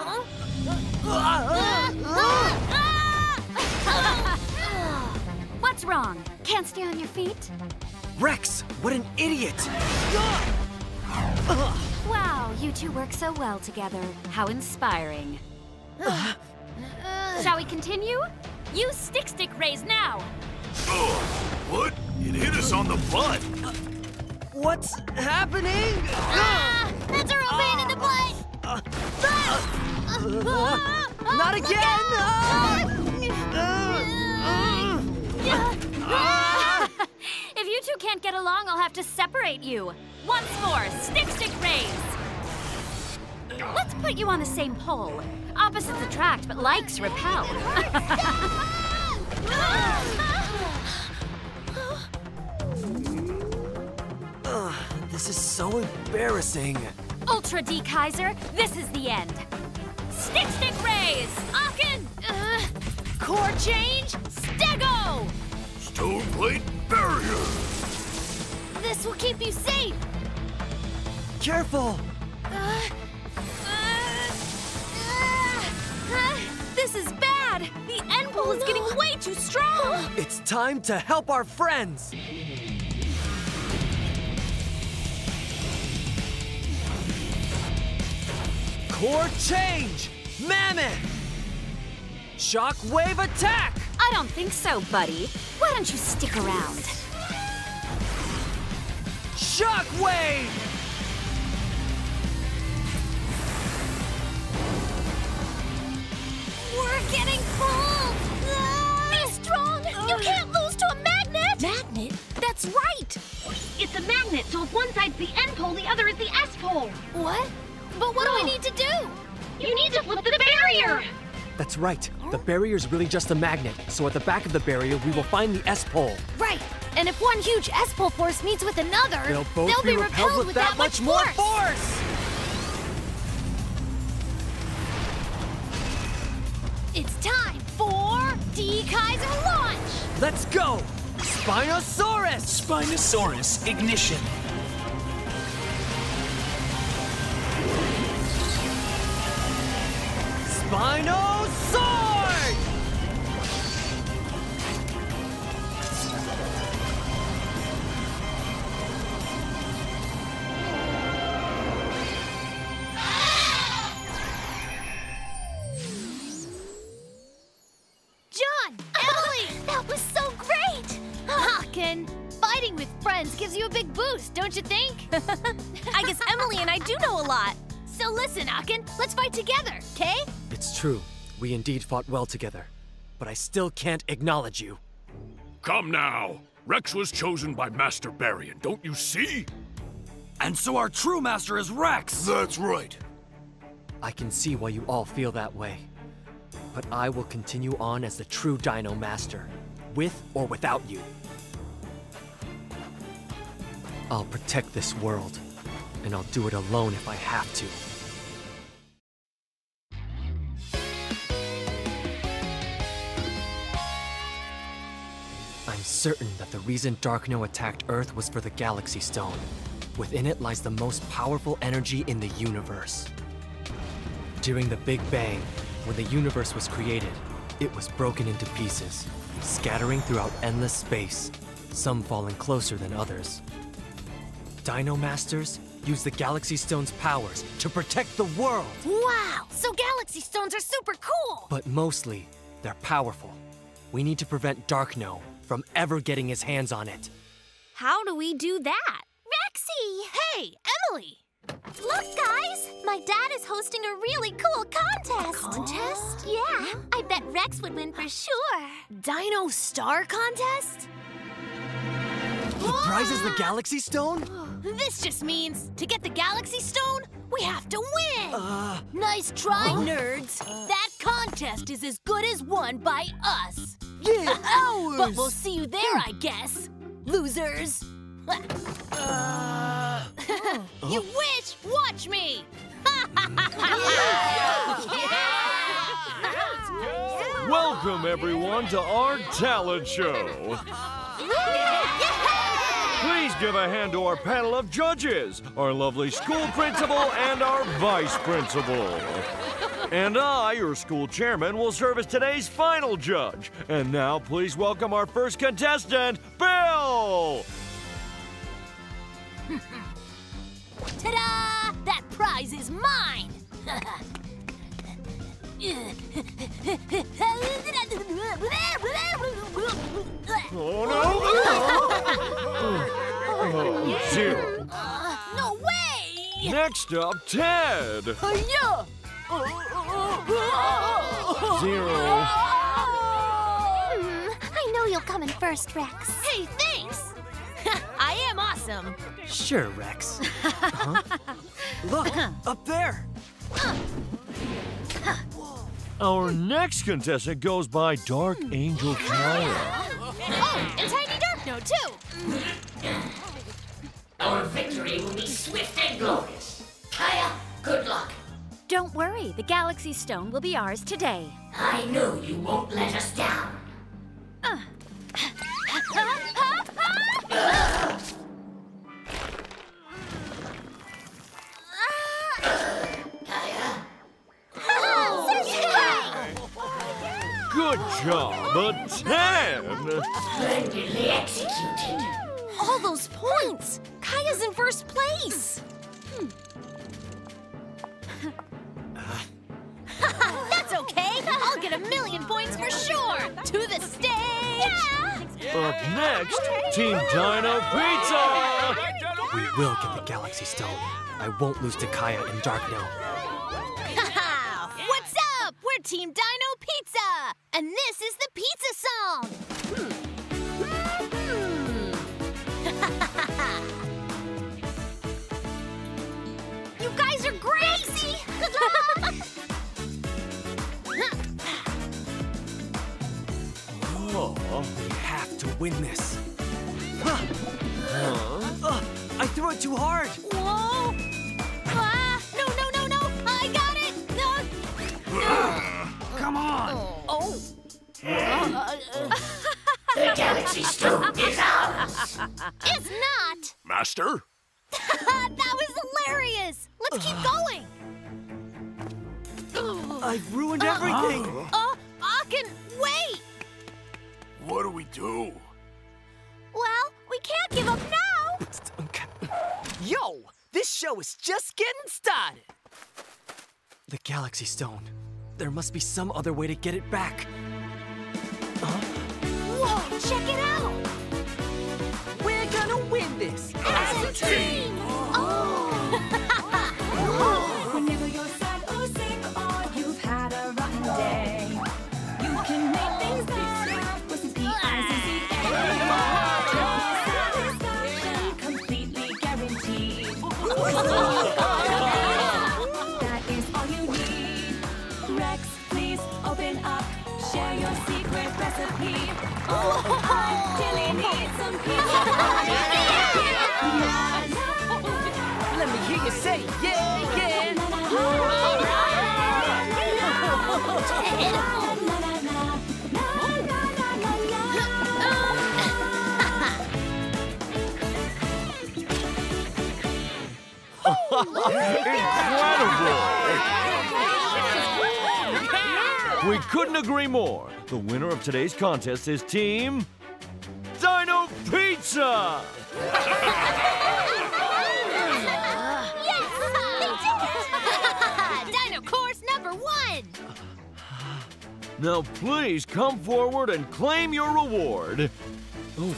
What's wrong? Can't stay on your feet? Rex, what an idiot! Wow, you two work so well together. How inspiring. Shall we continue? Use stick rays now! What? It hit us on the butt! What's happening? That's our old man in the butt! Not again! If you two can't get along, I'll have to separate you. Once more, stick rays! Let's put you on the same pole. Opposites attract, but likes repel. This is so embarrassing. Ultra D-Kaiser, this is the end. Stick rays! Aken! Core change! Stego! Stone Plate barrier! This will keep you safe! Careful! This is bad! The end pole is getting way too strong! It's time to help our friends! Core change! Mammoth! Shockwave attack! I don't think so, buddy. Why don't you stick around? Shockwave! We're getting pulled! Be strong! You can't lose to a magnet! Magnet? That's right! It's a magnet, so if one side's the N pole, the other is the S pole. What? But what do we need to do? You need to flip the barrier! That's right. The barrier's really just a magnet. So at the back of the barrier, we will find the S-pole. Right. And if one huge S-pole force meets with another, they'll be repelled with that much more force! It's time for D-Kaiser launch! Let's go! Spinosaurus! Spinosaurus ignition. Dino Sword! John! Emily! That was so great! Aken, fighting with friends gives you a big boost, don't you think? I guess Emily and I do know a lot. So listen, Aken, let's fight together, okay? It's true. We indeed fought well together. But I still can't acknowledge you. Come now! Rex was chosen by Master Barion, don't you see? And so our true master is Rex! That's right! I can see why you all feel that way. But I will continue on as the true Dino Master, with or without you. I'll protect this world, and I'll do it alone if I have to. I'm certain that the reason Darkno attacked Earth was for the Galaxy Stone. Within it lies the most powerful energy in the universe. During the Big Bang, when the universe was created, it was broken into pieces, scattering throughout endless space, some falling closer than others. Dino Masters use the Galaxy Stone's powers to protect the world! Wow! So Galaxy Stones are super cool! But mostly, they're powerful. We need to prevent Darkno from ever getting his hands on it. How do we do that? Rexy! Hey, Emily! Look, guys! My dad is hosting a really cool contest! A contest? Yeah, I bet Rex would win for sure. Dino Star Contest? The prize is the Galaxy Stone? This just means, to get the Galaxy Stone, we have to win! Nice try, nerds! That contest is as good as won by us! Yeah, ours! But we'll see you there, I guess, losers! You wish! Watch me! Yeah! Welcome, everyone, to our talent show! Please give a hand to our panel of judges, our lovely school principal and our vice principal. And I, your school chairman, will serve as today's final judge. And now, please welcome our first contestant, Bill! Ta-da! That prize is mine! Oh, no! Zero. No way! Next up, Ted! Yeah. Zero. I know you'll come in first, Rex. Hey, thanks! I am awesome. Sure, Rex. Huh? Look, up there. Our next contestant goes by Dark Angel Kaya. Oh, and Tiny Darkno, too. Our victory will be swift and glorious. Kaya, good luck. Don't worry, the Galaxy Stone will be ours today. I know you won't let us down. Kaya? Good job, a 10! Splendidly executed. All those points! Kaya's in first place! That's okay! I'll get 1,000,000 points for sure! To the stage! Yeah. Up next, Team Dino Pizza! We will get the Galaxy Stone. I won't lose to Kaya and Darkno. What's up? We're Team Dino Pizza! And this is the pizza song! You guys are crazy! We have to win this. I threw it too hard. Whoa! No, no, no, no! I got it! Come on! The Galaxy Stone is ours! It's not! Master? That was hilarious! Let's keep going! I've ruined everything! Aken Wei! What do we do? Well, we can't give up now! Yo! This show is just getting started! The Galaxy Stone. There must be some other way to get it back. Whoa, check it out! We're gonna win this! As a team! Oh! Whenever you're sad or sick or you've had a rotten day, you can make things better with the D-Kaiser completely guaranteed. I really need some pizza. Incredible! We couldn't agree more. The winner of today's contest is Team Dino Pizza! Yes! They did it! Dino course #1! Now please come forward and claim your reward. Oh,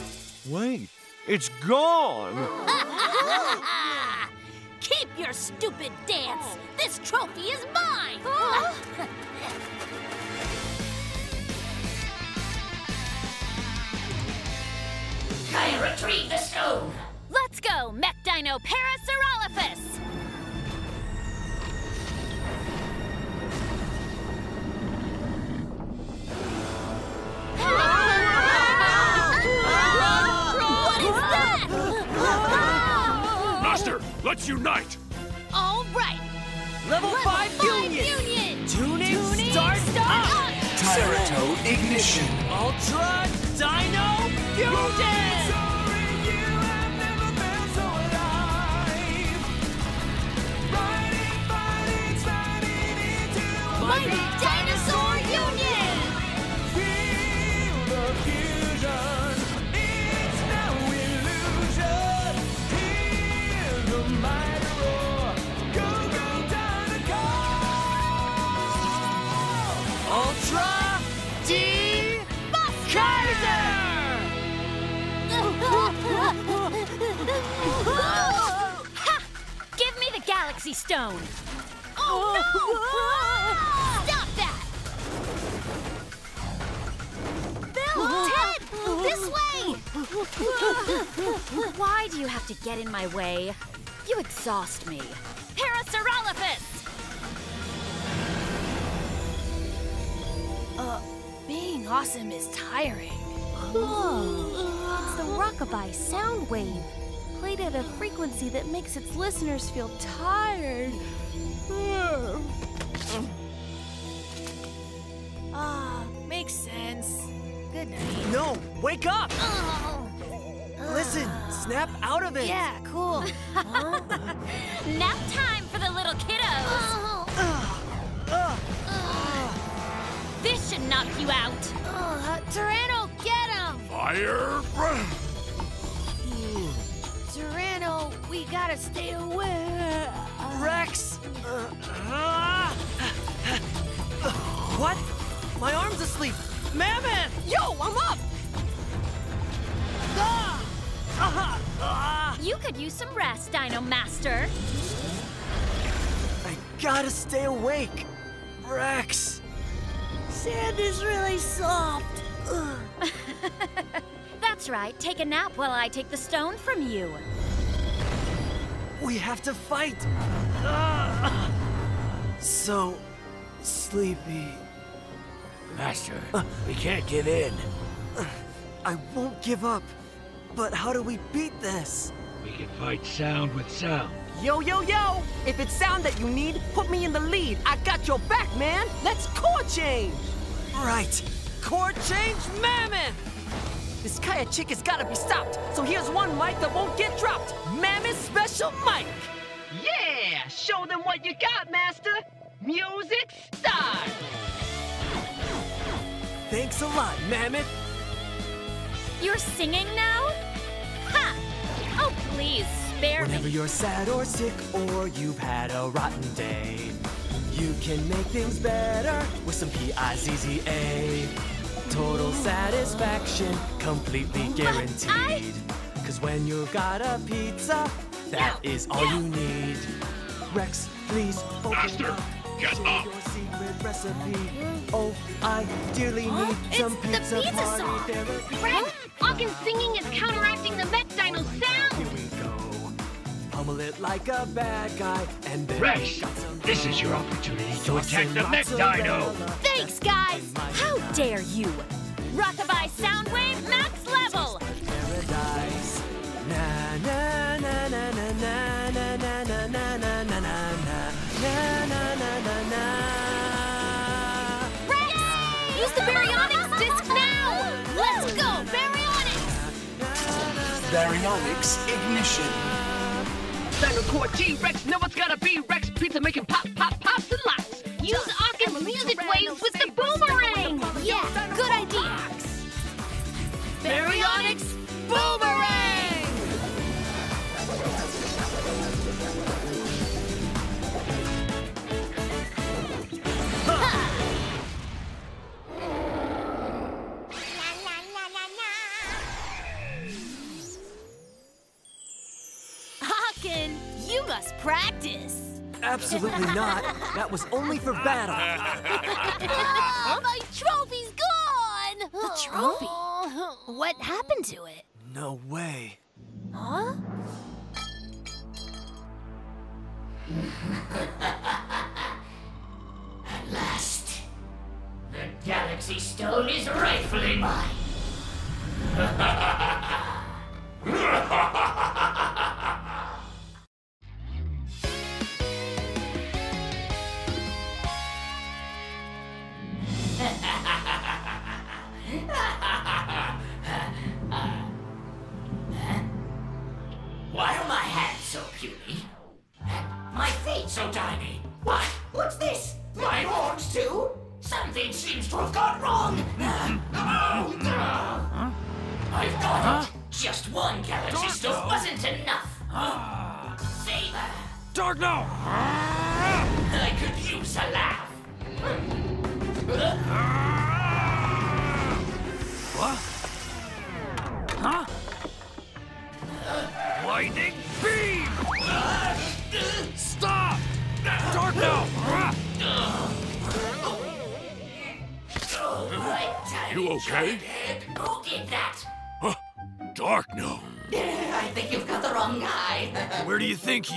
wait. It's gone! Keep your stupid dance! This trophy is mine! Huh? Kaya, retrieve the stone! Let's go, Mech Dino Parasaurolophus! Let's unite! All right! Level 5 Union! Tuning start up! Cerato Ignition! Ultra Dino Fusion! Mighty Dinosaur Union! Feel the fusion! It's no illusion! Ultra D-Kaiser! Ha! Give me the Galaxy Stone! Oh, no! Stop that! Bill, Ted, this way! Why do you have to get in my way? You exhaust me. Parasaurolophus! Being awesome is tiring. It's the rockabye sound wave, played at a frequency that makes its listeners feel tired. Makes sense. Good night. No, wake up! Listen, snap out of it. Yeah, cool. Nap time for the little kiddos. This should knock you out. Tyranno, get him! Fire! Tyranno, we gotta stay away. Rex! What? My arm's asleep. Mammoth! Yo, I'm up! You could use some rest, Dino Master. I gotta stay awake. Rex! Sand is really soft. That's right. Take a nap while I take the stone from you. We have to fight. So sleepy. Master, we can't give in. I won't give up. But how do we beat this? We can fight sound with sound. Yo, yo, yo! If it's sound that you need, put me in the lead. I got your back, man! Let's core change! Right. Core change Mammoth! This Kaya chick has gotta be stopped, so here's one mic that won't get dropped. Mammoth Special Mic! Yeah! Show them what you got, Master! Music start! Thanks a lot, Mammoth. You're singing now? Ha! Oh, please. Whenever you're sad or sick or you've had a rotten day, you can make things better with some P-I-Z-Z-A. Total satisfaction, completely guaranteed. Cause when you've got a pizza, that is all you need. Rex, please open up. Get up! Your secret recipe. Oh, I dearly need some pizza. It's the pizza song! Rex, Aken's singing is counteracting the Mech Dino sound! Here we go. Pummel it like a bad guy and then Rex, this is your opportunity to attack the Mech Dino! Thanks, guys! How dare you! Rockabye Soundwave Max Level! Paradise. Na na na na na na na na na na na na na na na na. Rex! Use the baryonyx disc now! Let's go! Baryonyx! Baryonyx Ignition. Dino Core T-Rex, know it's gotta be Rex. Pizza making pop, pop, pops and lots. Use Aken's music waves with the boomerang. Yeah, good idea. Baryonyx boomerang! Ha! Aken, you must practice. Absolutely not. That was only for battle. Oh, my trophy's gone! The trophy? What happened to it? No way. Huh? At last, the Galaxy Stone is rightfully mine.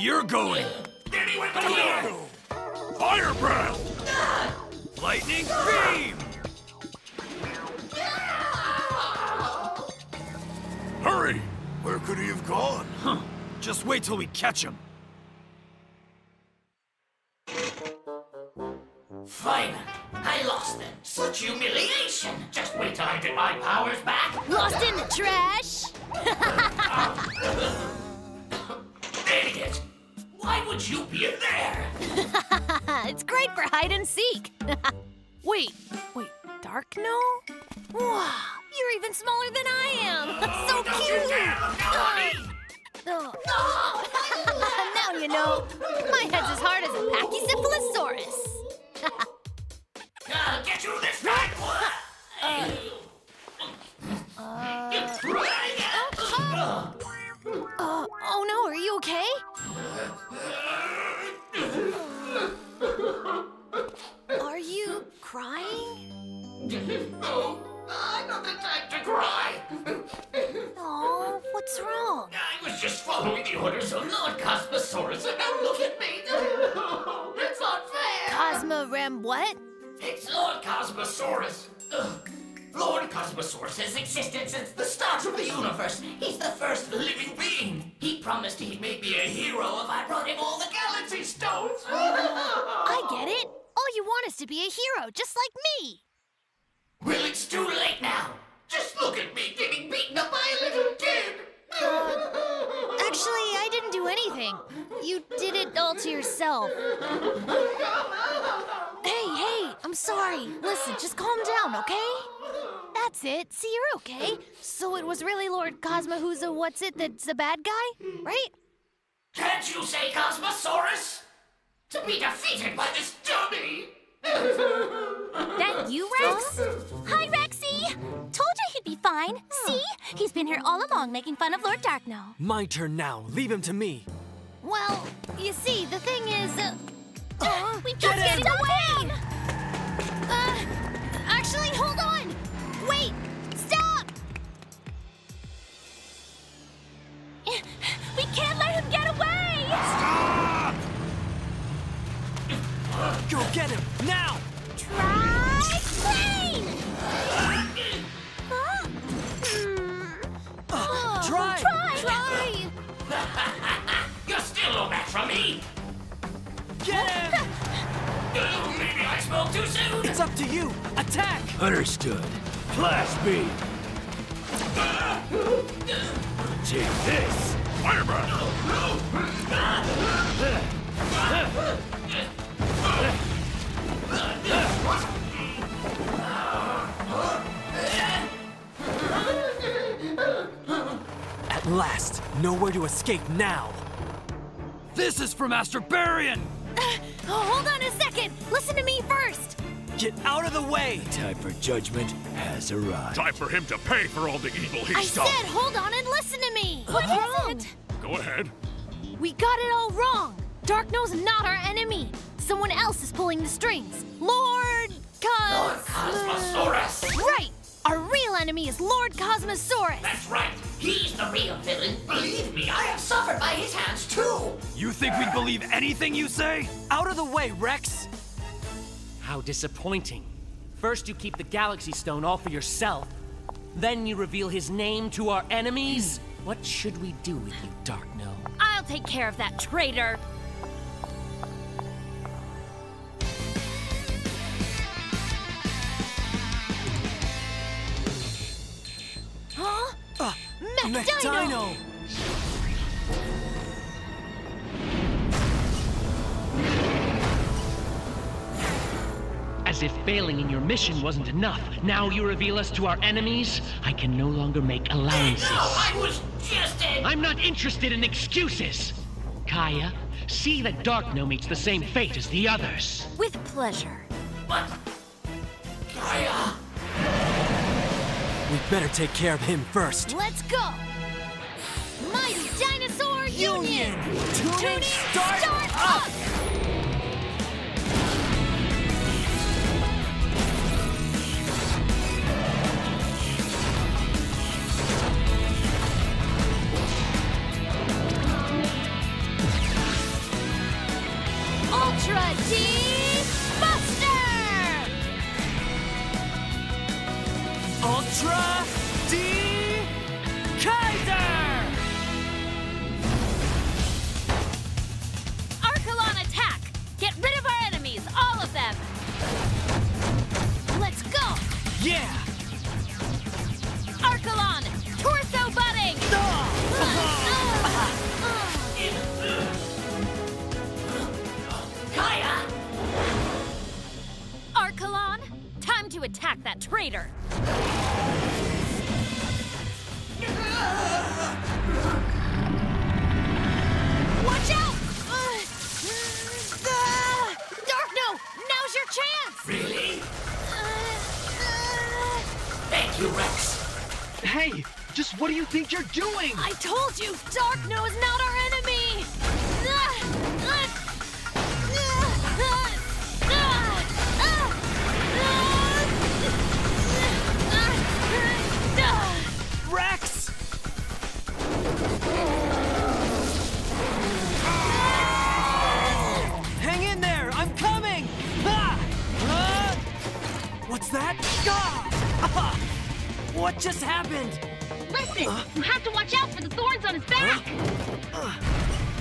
You're going. Anyone here! Firebrand! Lightning beam! Hurry! Where could he have gone? Huh. Just wait till we catch him. Fine. I lost them. Such humiliation! Just wait till I get my powers back. Lost in the trash? Idiot! Why would you be in there? It's great for hide and seek. Wait, Darkno? Wow, you're even smaller than I am. Oh, so don't cute. You dare look at me. Oh. Now you know. My head's as hard as a pachycephalosaurus. I'll get you this time. Oh no, are you okay? Are you crying? No, I'm not the type to cry. Oh, what's wrong? I was just following the orders of Lord Cosmosaurus, and now look at me. It's unfair. Cosmo-ram what? It's Lord Cosmosaurus. Ugh. Lord Cosmosaurus has existed since the start of the universe. He's the first living being. He promised he'd make me a hero if I brought him all the Galaxy Stones. I get it. All you want is to be a hero, just like me. Well, it's too late now. Just look at me getting beaten up by a little kid. Actually, I didn't do anything. You did it all to yourself. Hey, I'm sorry. Listen, just calm down, okay? That's it. See, you're okay. So it was really Lord Cosmo who's a what's-it that's a bad guy, right? Can't you say Cosmosaurus? To be defeated by this dummy! That you, Rex? Hi, Rexy! Told you he'd be fine. See? He's been here all along making fun of Lord Darkno. My turn now. Leave him to me. Well, you see, the thing is... we just get it away! Actually, hold on! Wait! Stop! We can't let him get away! Stop! Go get him, now! Try-plane! Try! You're still no match for me! Get him! Maybe I spoke too soon! It's up to you! Attack! Understood. Flash Beam! Take this! Firebrand! At last, nowhere to escape now. This is for Master Barion! Hold on a second! Listen to me first! Get out of the way! Time for judgment has arrived. Time for him to pay for all the evil he's done. I said hold on and listen to me! What's wrong? Go ahead. We got it all wrong! Darkno's not our enemy! Someone else is pulling the strings. Lord Cosmosaurus! Right! Our real enemy is Lord Cosmosaurus! That's right! He's the real villain! Believe me, I have suffered by his hands, too! You think we'd believe anything you say? Out of the way, Rex! How disappointing. First you keep the Galaxy Stone all for yourself, then you reveal his name to our enemies? What should we do with you, Darkno? I'll take care of that traitor! Huh? Mech Dino! As if failing in your mission wasn't enough, now you reveal us to our enemies? I can no longer make allowances. No, I was just in... I'm not interested in excuses! Kaya, see that Darkno meets the same fate as the others. With pleasure. But... Kaya... We'd better take care of him first. Let's go! Mighty Dinosaur Union! Tune in, start up! Ultra D-Buster! Ultra D-Kaiser! Archelon attack! Get rid of our enemies, all of them! Let's go! Yeah! Archelon, torso butting! Kaya! Archelon, time to attack that traitor! Watch out! Darkno, now's your chance! Really? Thank you, Rex. Hey, just what do you think you're doing? I told you, Darkno is not our enemy! Rex! Hang in there! I'm coming! What's that? What just happened? Listen! You have to watch out for the thorns on his back!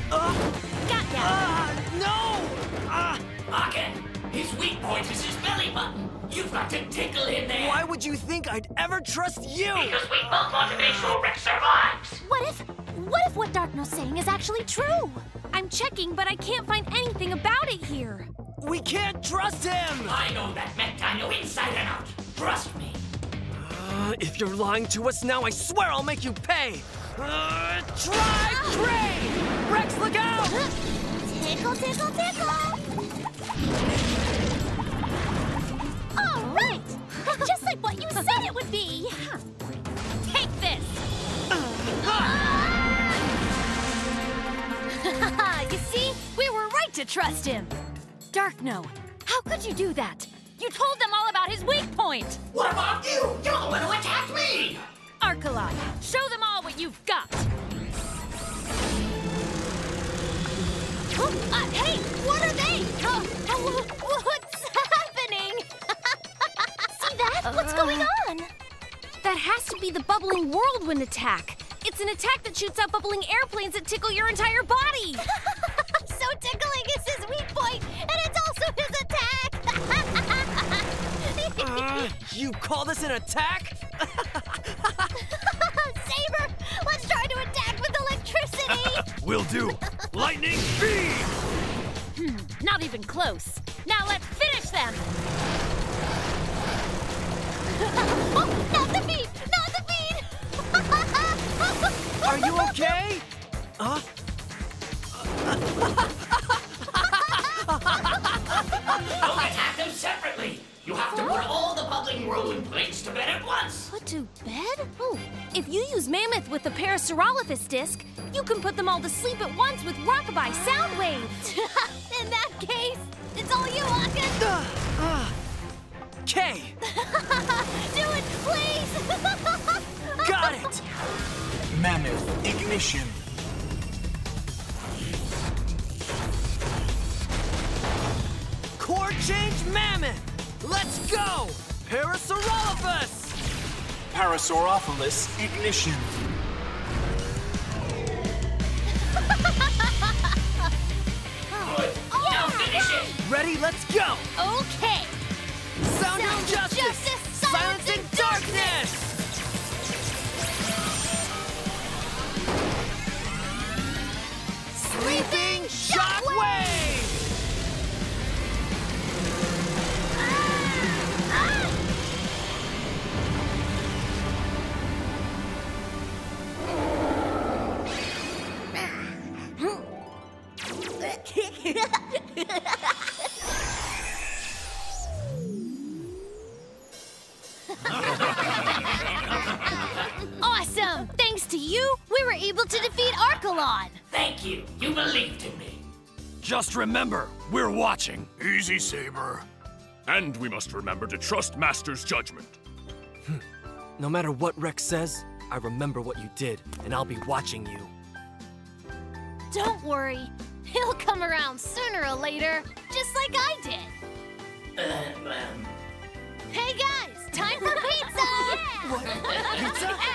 Got ya! No! Aken! His weak point is his belly button! You've got to tickle in there! Why would you think I'd ever trust you? Because we both want to make sure Rex survives! What if what Darkno's saying is actually true? I'm checking, but I can't find anything about it here. We can't trust him! I know that Mech Dino inside and out. Trust me. If you're lying to us now, I swear I'll make you pay! Cray! Rex, look out! Tickle, tickle, tickle! All right! Just like what you said it would be! Take this! You see? We were right to trust him! Darkno, how could you do that? You told them all about his weak point! What about you? You're the one who attacked me! Archelon, show them all what you've got! Hey! What are they? What's happening? That? What's going on? That has to be the bubbling whirlwind attack. It's an attack that shoots out bubbling airplanes that tickle your entire body. So tickling is his weak point, and it's also his attack. You call this an attack? Saber, let's try to attack with electricity. Will do. Lightning beam! Not even close. Now let's finish them. Oh, not the bead! Not the bead! Are you okay? Huh? Don't attack them separately. You have to put all the bubbling rolling plates to bed at once. Put to bed? Oh, if you use Mammoth with the Parasaurolophus disc, you can put them all to sleep at once with Rockabye Sound Wave. In that case, it's all you, Aken. Kay. Do it, please. Got it. Mammoth Ignition. Core change Mammoth! Let's go! Parasaurolophus! Parasaurolophus Ignition. Good. Oh, now finish it! Ready? Let's go! Okay! Sound of justice! Silencing darkness! Sleeping shockwave! Awesome! Thanks to you, we were able to defeat Archelon. Thank you. You believed in me. Just remember, we're watching. Easy, Saber. And we must remember to trust Master's judgment. No matter what Rex says, I remember what you did, and I'll be watching you. Don't worry. He'll come around sooner or later, just like I did. Hey guys, time for pizza! What? Pizza?